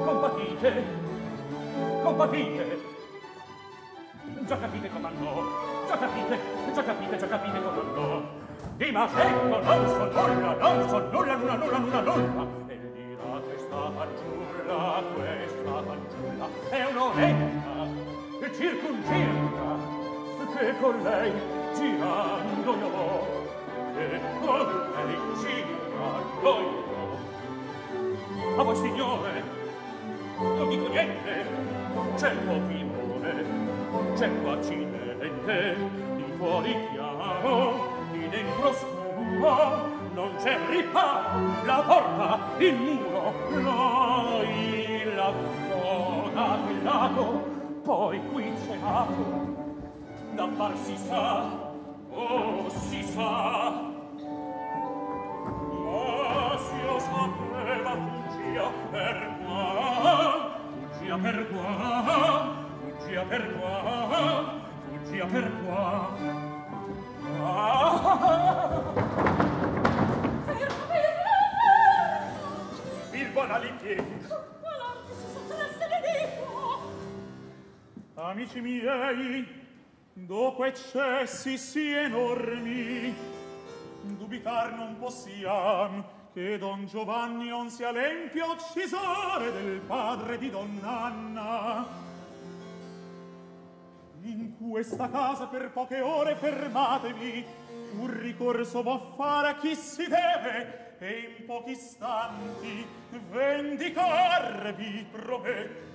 compatite, compatite. Già capite com'andò, già capite, com'andò. Di Masetto non so nulla, nulla, nulla, nulla, nulla. Questa fanciulla è un'oretta circuncirca che con lei girando io, che con lei girando io. A voi signore, non dico niente, cerco timore, cerco accidente, di fuori chiaro, di dentro scuro, non c'è riparo, la porta, il muro, noi la zona del lago, poi qui c'è lago, da far si sa, oh si sa. Ma se io sapeva fuggia per qua, fuggia per qua. Ah! Amici miei, dopo eccessi sì enormi, dubitar non possiam che Don Giovanni non sia l'empio uccisore del padre di Donna Anna. In questa casa per poche ore fermatevi, un ricorso va a fare a chi si deve, e in pochi istanti vendicarvi prometto.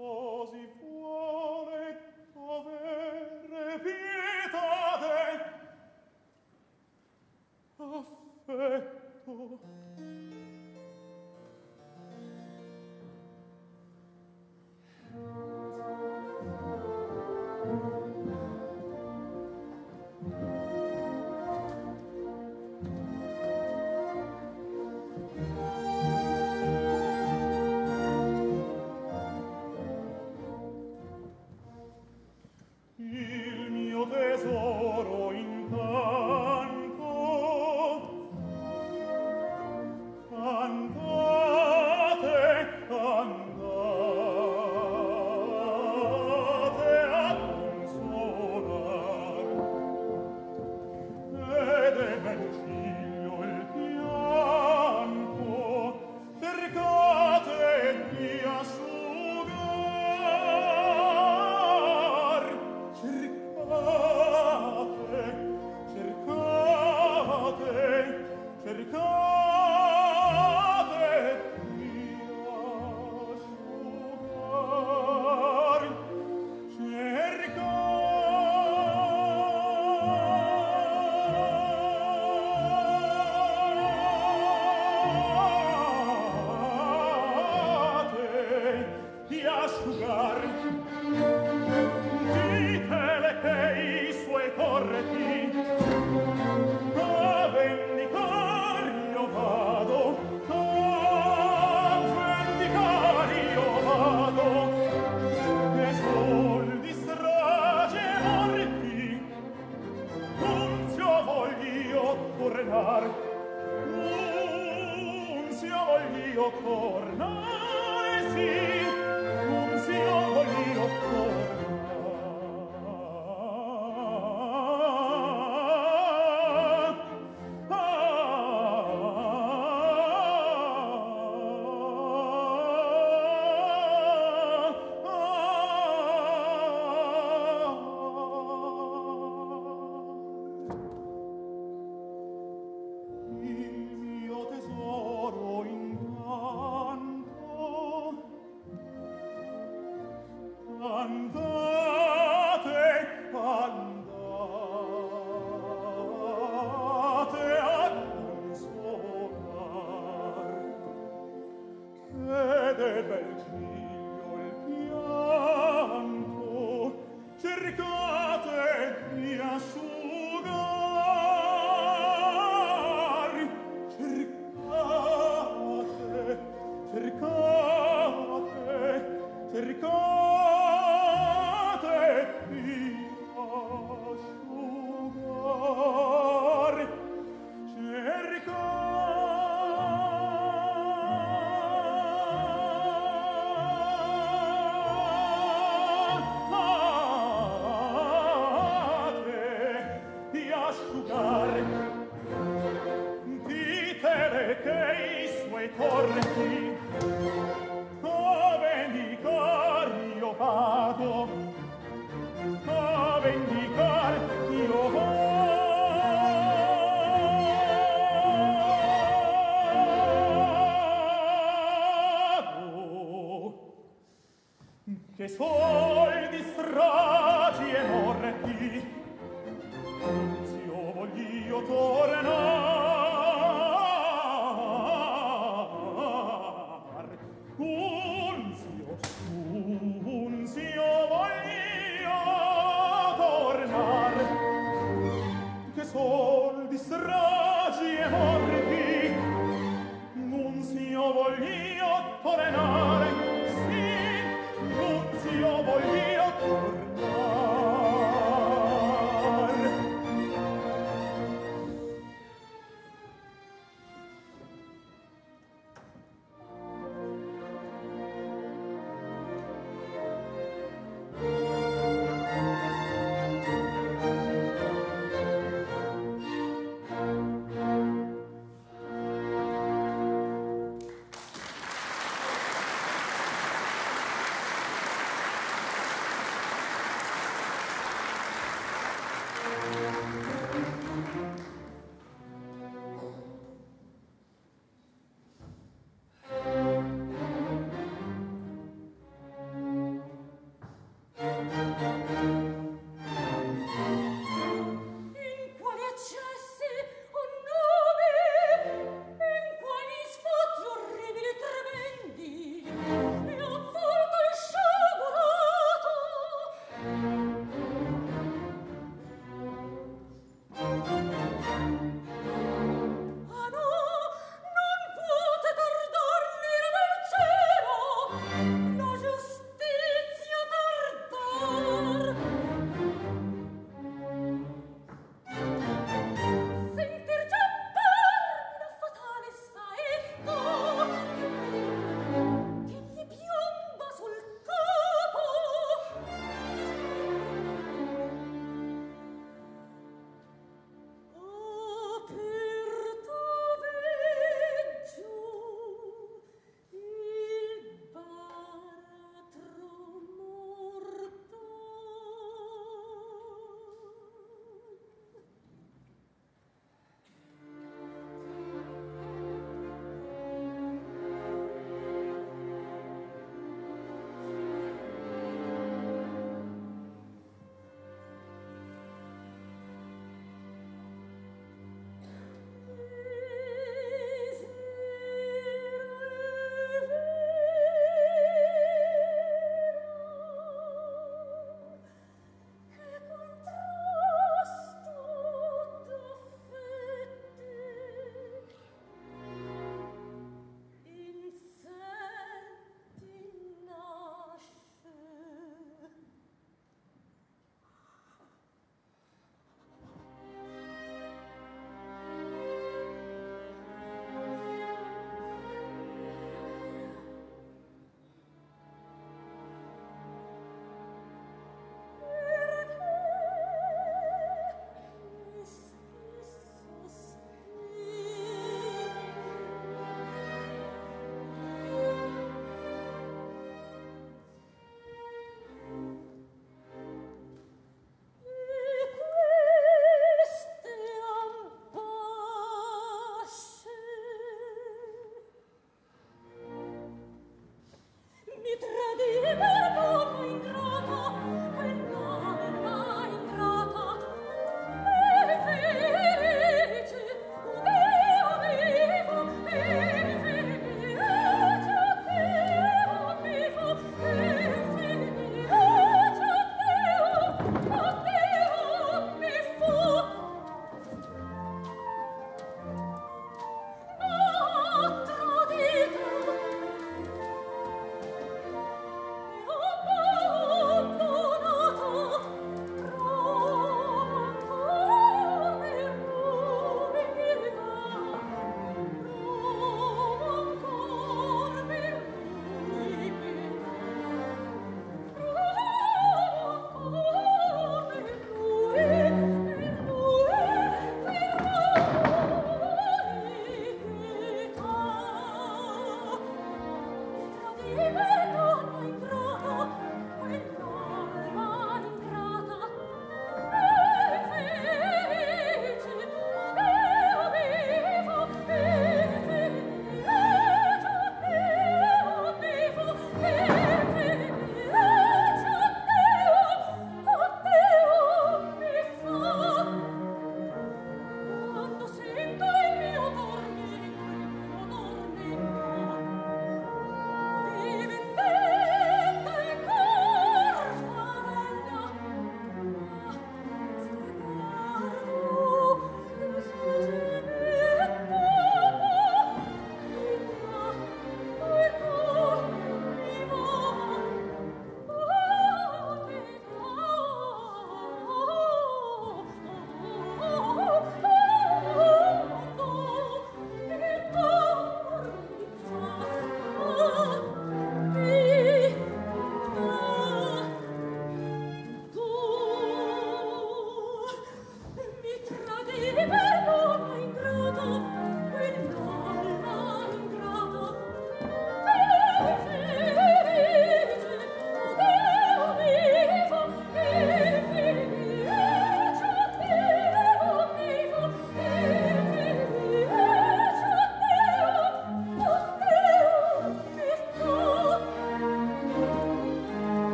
Così fuore dovere pietate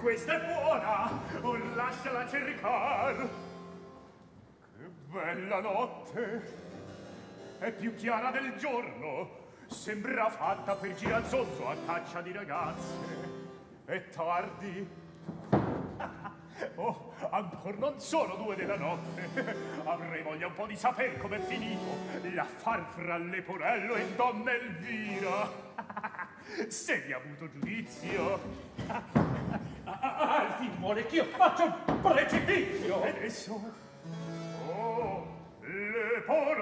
Questa è buona! Oh, lasciala cercar! Che bella notte! È più chiara del giorno! Sembra fatta per girazzozzo a caccia di ragazze! È tardi! Oh, ancora non sono 2 della notte! Avrei voglia un po' di saper com'è finito l'affar fra Leporello e Donna Elvira! Se vi ha avuto giudizio! Al fin vuole che io faccia un precipizio! E adesso... Oh, Leporello!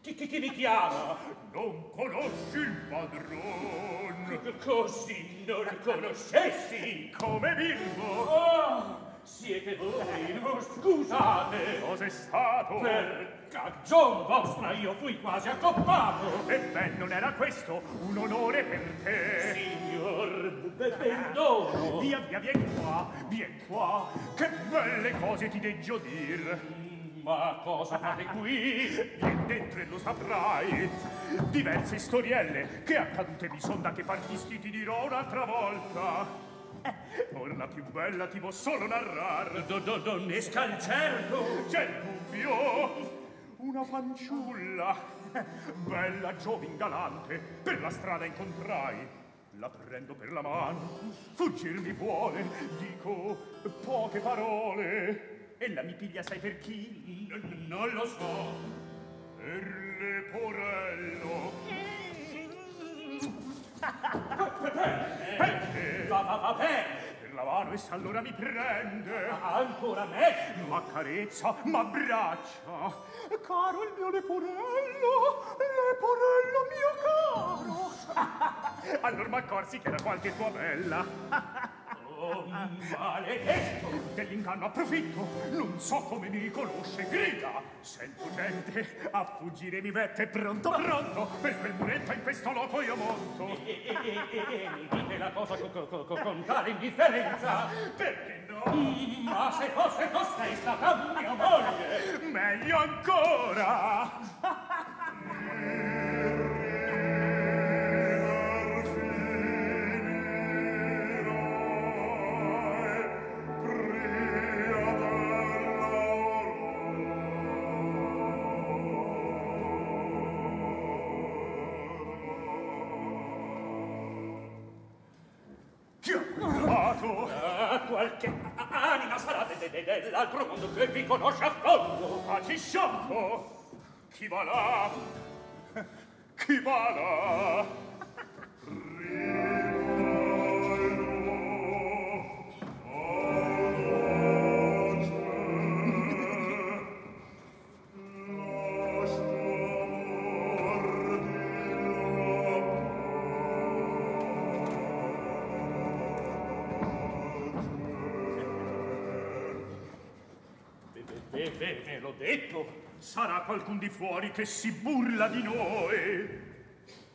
Chi mi chiama? Non conosci il padron! Così non riconoscessi! Come bimbo! Oh, siete voi, non scusate! Cos'è stato? Per cagion vostra io fui quasi accoppato! Ebbene, non era questo un onore per te? Signor, perdono! Via qua! Che belle cose ti deggio dir! Ma cosa fate qui? Vien dentro e lo saprai. Diverse storielle che accadute mi son da che partisti ti dirò un'altra volta. Or la più bella ti vo solo narrar. Donnesca il certo! C'è il dubbio! Una fanciulla, bella, giovin, galante, per la strada incontrai. La prendo per la mano, fuggirmi vuole, dico poche parole. Ella mi piglia, sai per chi? Non lo so. Per Leporello. Perché? Va bene. Per la mano essa allora mi prende. Ancora me? M'accarezza, m'abbraccia. Caro il mio Leporello, Leporello mio caro. Allora m'accorsi che era qualche tua bella. Oh, maledetto! Dell'inganno approfitto, non so come mi riconosce, grida! Sento gente, a fuggire mi mette, pronto, per quel muretto in questo loco io monto! Dite la cosa con tale indifferenza! Perché no? Ma se fosse costei stata mia moglie! Meglio ancora! Qualche anima sarà dell'altro mondo che vi conosce a fondo. Faci sciocco! Chi va là? Chi va là? Ve l'ho detto, sarà qualcun di fuori che si burla di noi.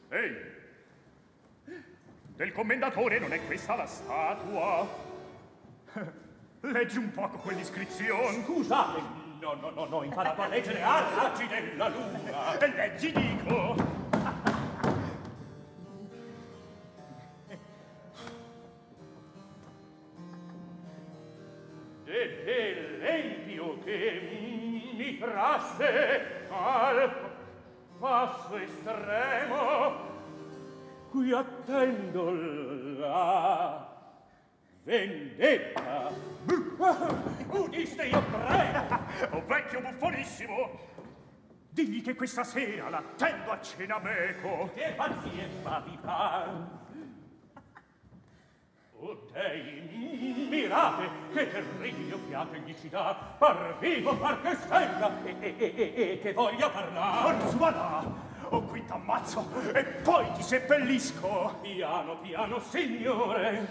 Ehi, del commendatore non è questa la statua? Leggi un poco quell'iscrizione. Scusate, no, imparato a leggere all'aggi della luna. Leggi, dico. Che mi trasse al passo estremo, qui attendo la vendetta. Udiste, io prego! Oh, vecchio buffonissimo! Digli che questa sera l'attendo a cena meco. Che pazienza vi par! O dei, mirate, che terribile piace gli ci dà, par vivo, par che stella, e che voglia parlare. Orzuana, o qui t'ammazzo, e poi ti seppellisco. Piano, signore,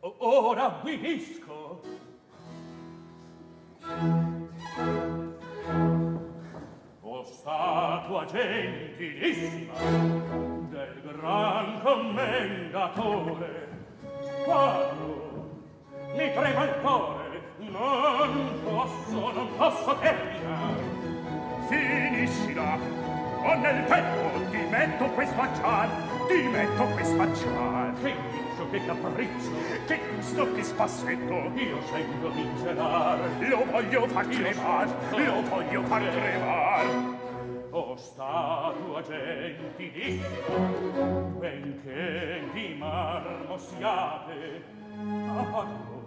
ora ubbidisco. O statua gentilissima del gran commendatore, quando mi trema il cuore, non posso terminare. Finiscila, o nel petto ti metto questo acciaio. dimetto che spacciare, che inizio, che capriccio, che gusto, che spassetto, io sento di gelare, lo voglio far tremar, lo voglio far tremar. O statua gentili, benché di marmo siate, a Padron,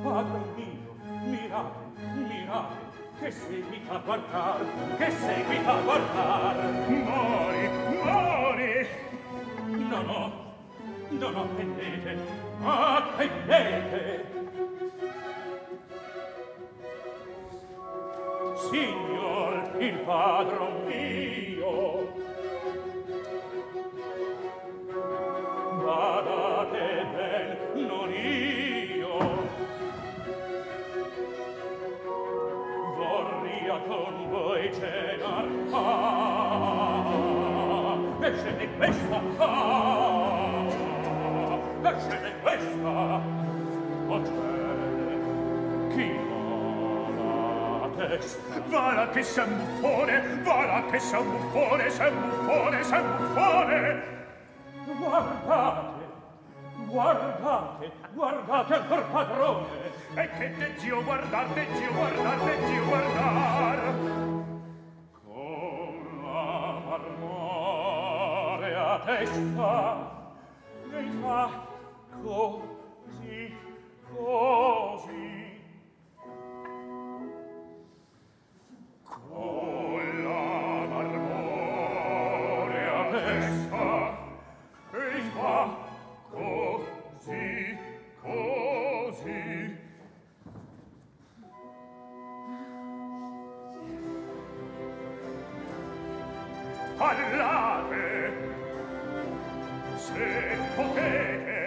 Padre mio, mirate, mirate, che seguita a guardar, che seguita a guardar. Mori, mori! No, no, non attendete, attendete! Signor, il padron mio, badate ben, non io, vorria con voi cenar, lasciate questa, lasciate questa, o cene, chi? Vara che sei buffone, vara che sei buffone, sei buffone, sei buffone! Guardate, guardate, guardate ancor padrone! E che deggio guardate, deggio guardate, deggio guardar! Con la marmorea testa mi fa così, così. Con la marmorea testa e fa così, così. Parlate, se potete,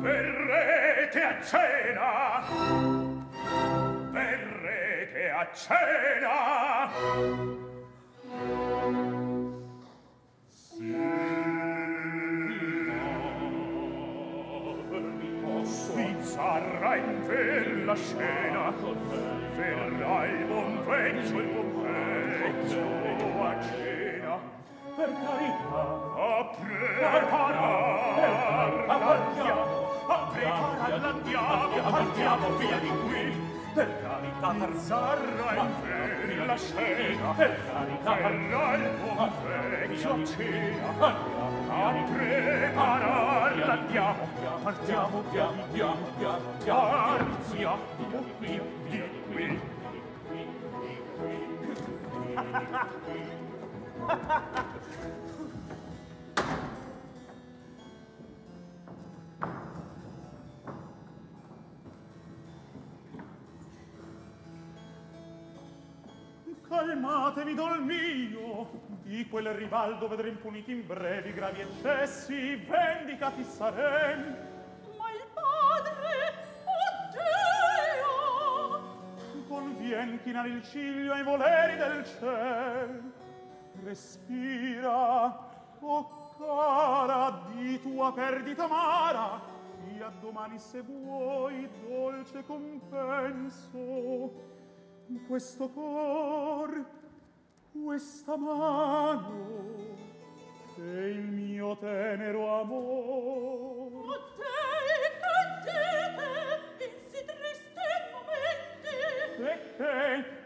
verrete a cena. A cena! Sì, bizzarra in ver la scena, verrà il buon vecchio a cena. Per carità, a preparare, a preparare, l'andiamo, partiamo via di qui. Per carità, bizzarra in ver la scena, per carità, verrà il buon vecchio a cena. A preparar l'andiamo, partiamo via di qui, di qui. Calmatevi, dol mio, di quel ribaldo vedrem puniti in brevi gravi eccessi, vendicati sarem. Ma il padre, oddio! Convien chinare il ciglio ai voleri del ciel. Respira, o cara, di tua perdita amara, fia domani se vuoi dolce compenso. Questo cor, questa mano e il mio tenero amor. O te, credete, in si tristi momenti. E che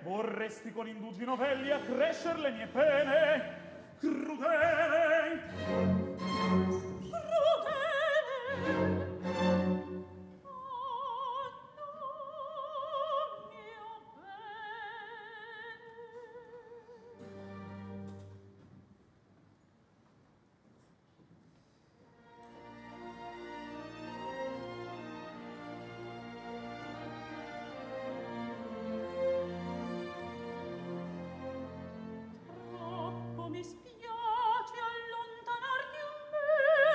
vorresti con indugi novelli accrescer le mie pene, crudele. Crudele. Mi spiace allontanarti un po'.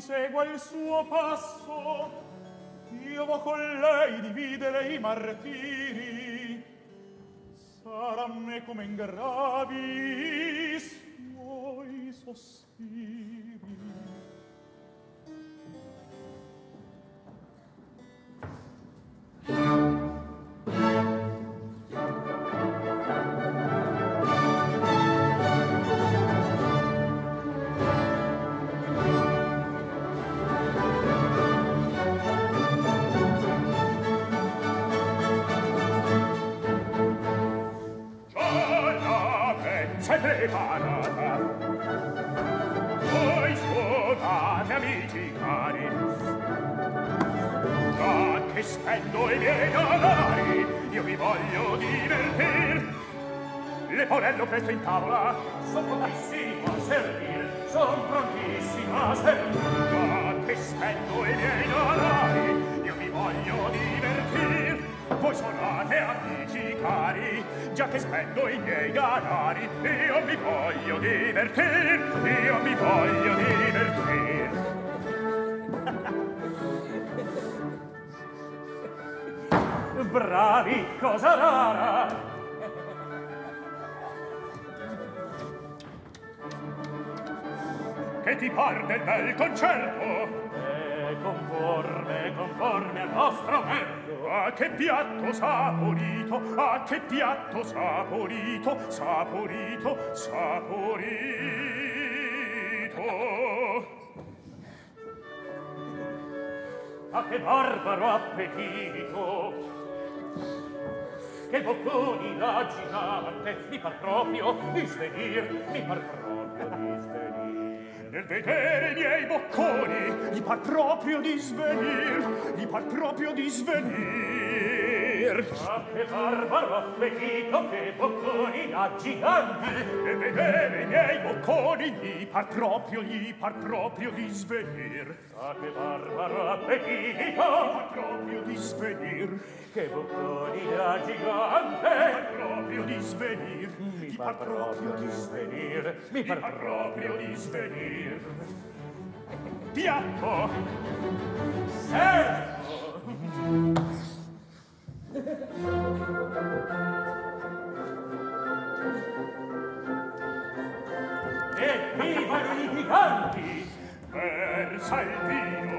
si segua il suo passo, io vo con lei dividere i martiri, sarà a me come in gravi suoi sospiri. Preparata, voi scusate amici cari, già che spendo i miei denari, io vi voglio divertir. Leporello presto in tavola, son prontissimo a servir, son prontissimo a servir. Già che spendo i miei denari, io vi voglio divertir. Voi suonate amici cari, già che spendo i miei denari, io mi voglio divertir, io mi voglio divertir. Bravi, cosa rara! Che ti par del bel concerto? Conforme, conforme al nostro mezzo. Ah, che piatto saporito, ah, che piatto saporito, saporito, saporito. Ah, che barbaro appetito, che bocconi da gigante, mi par proprio di svenir, mi par proprio di svenir. Nel vedere i miei bocconi, gli par proprio di svenir, gli par proprio di svenir. Ah, che barbaro appetito, che bocconi da gigante! Nel vedere i miei bocconi, gli par proprio di svenir. Ah, che barbaro appetito, gli par proprio di svenir, che bocconi da gigante! Gli par proprio di svenir, gli par proprio di svenir, mi par proprio di svenir. Piatto! Certo! E vivano i giganti! Versa il vino!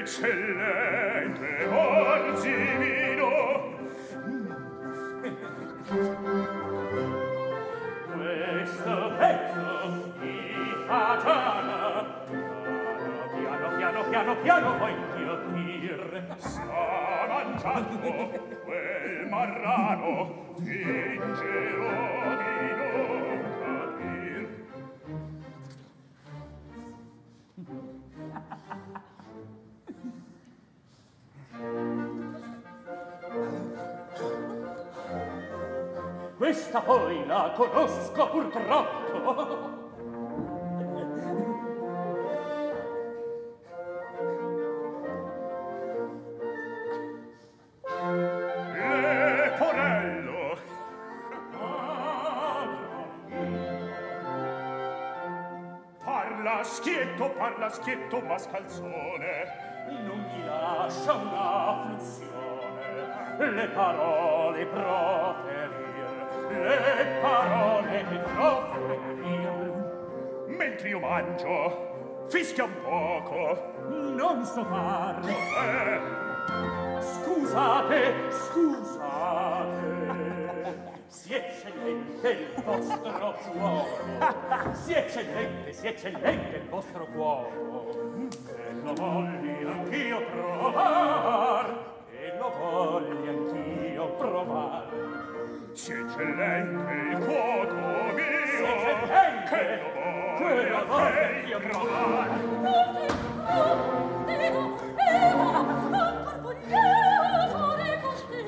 Eccellente Orsivino! Questo pezzo di fagiana, piano, piano, piano, piano, poi inghiottire. Sta mangiando quel marrano, fingerò di non capir. Questa poi la conosco purtroppo. Leporello! Parla schietto, mascalzone. Non mi lascia un'afflizione. Le parole proferite. Le parole che proferir. Mentre io mangio, fischia un poco. Non so farlo. Scusate, scusate. Si eccellente il vostro cuore. Si eccellente il vostro cuore. E lo voglio anch'io provar. E lo voglio anch'io provar. Si eccellente il fuoco mio, che lo voglio provare. Dico, ancor voglio fare con te,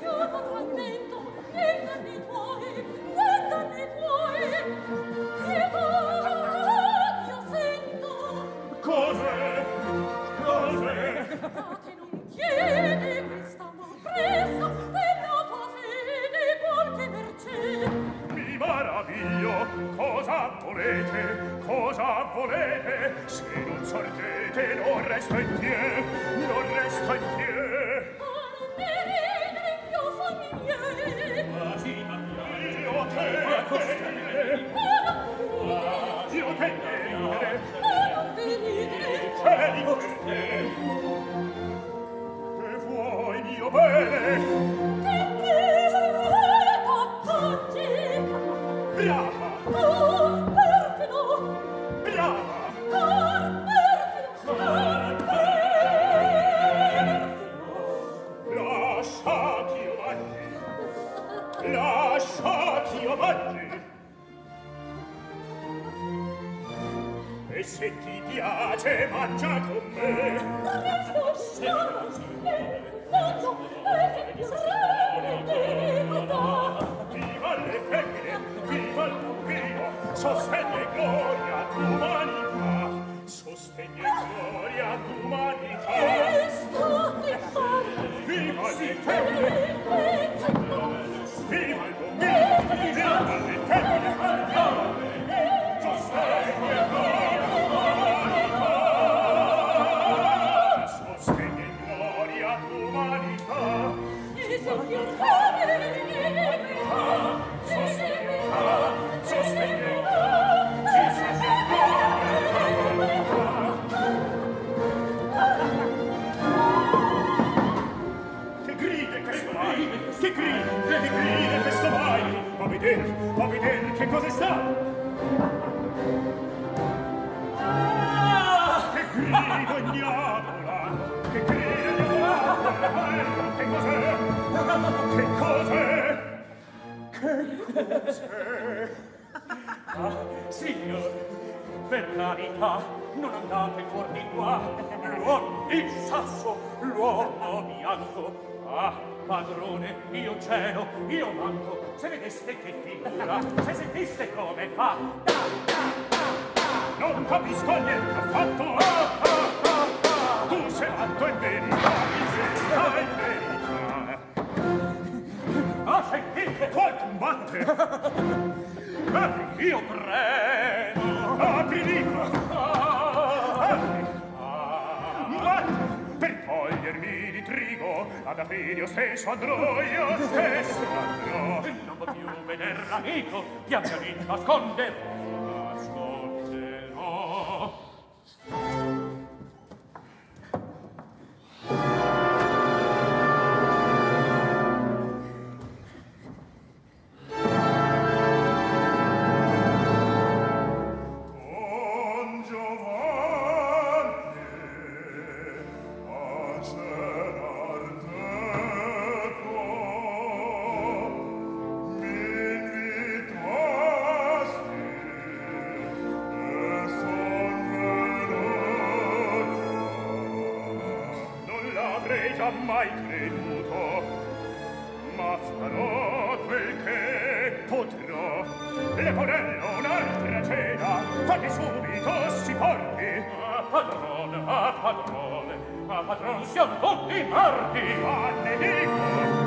io t'addormento, nei danni tuoi, che io sento. Cos'è? Cos'è? Ma te non chiedi questa amore presa, te no. Mercè volete, se non sorgete non resto in pie, non resto in pie. Che vuoi mio bene? Se ti piace, mangia con me. Viva le femmine, viva il buio, sostegno e gloria d'umanità, sostegno e gloria d'umanità. Viva le femmine, viva il buio, viva le femmine, sostegno e gloria. Che grida questo vai, a vedere che cosa sta. Che grido ignola, che grido ignola, che cos'è? Che cos'è? Che cos'è? Ah, signor, per carità, non andate fuori di qua, l'uomo il sasso, l'uomo bianco. Ah, padrone, io c'ero, io manco, se vedeste che figura, se sentiste come fa, non capisco niente affatto, tu sei matto in verità, miseria in verità. Ah, sentite qual combatte, apri, io premo, apri libro, apri, per togliermi di trigo, ad aprire io stesso andrò. Non può più veder l'amico, piaccia lì nasconderò. Mai creduto, ma farò quel che potrò. Leporello, un'altra cena, fa che subito si porti. A padrone, siamo tutti morti. Ma ne dico,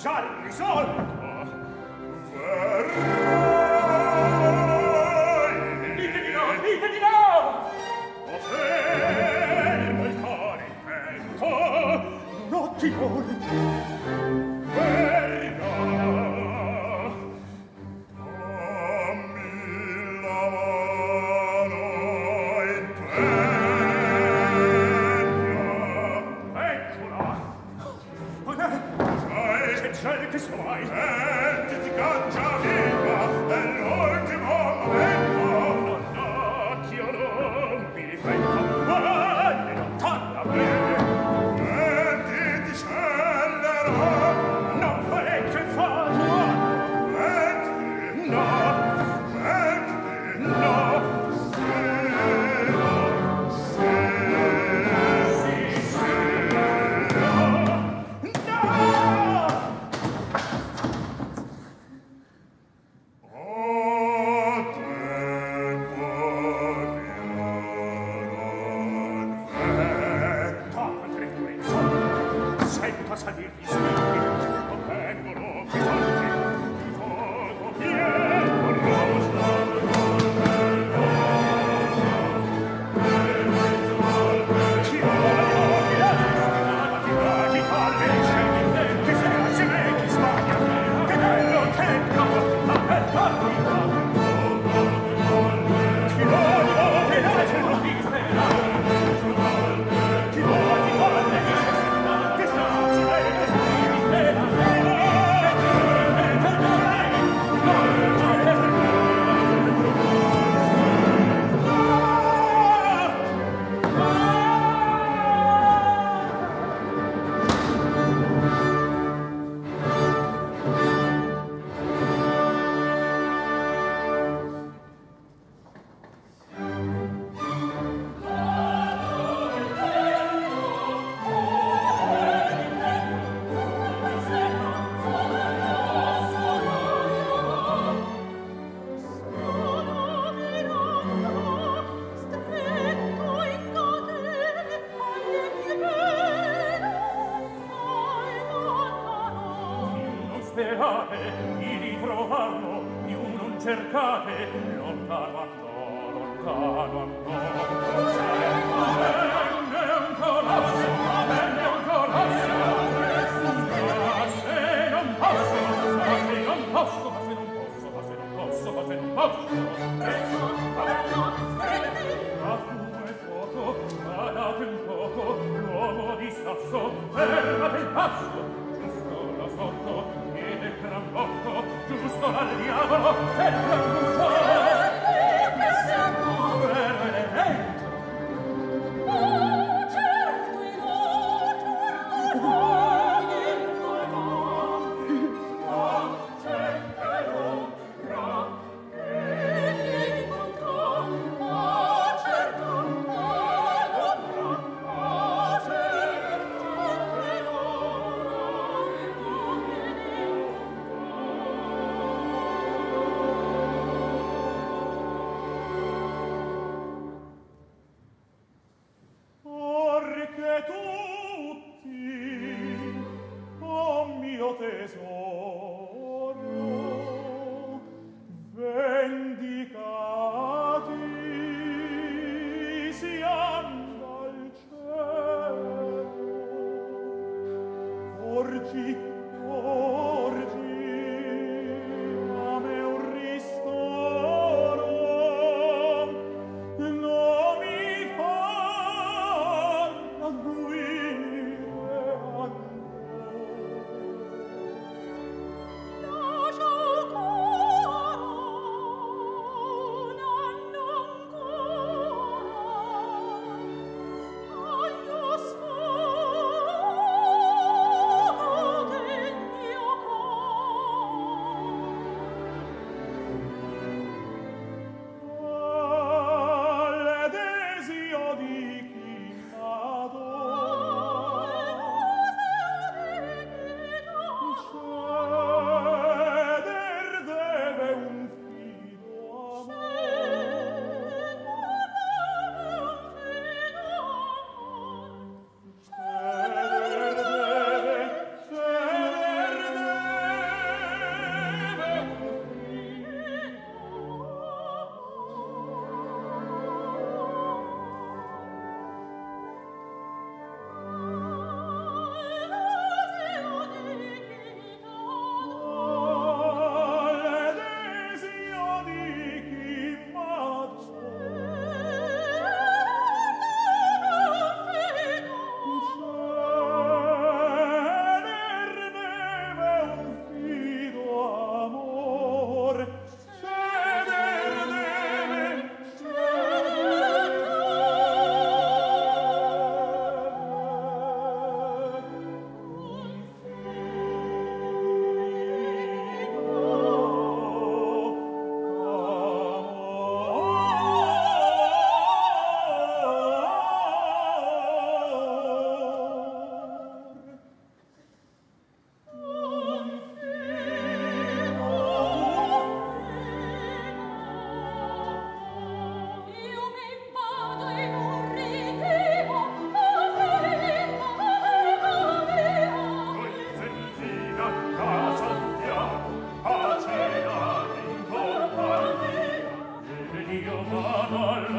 già risolto. Verrai. Dite di no, dite di no! O fermo il cuore in petto, non ti muori. Verrai. Che suoi ti caccia viva è l'ultimo momento, non occhio non mi difendo, ma ne lontana bene e ti scellerò, non farei che fa tua metti no, metti no, io vado al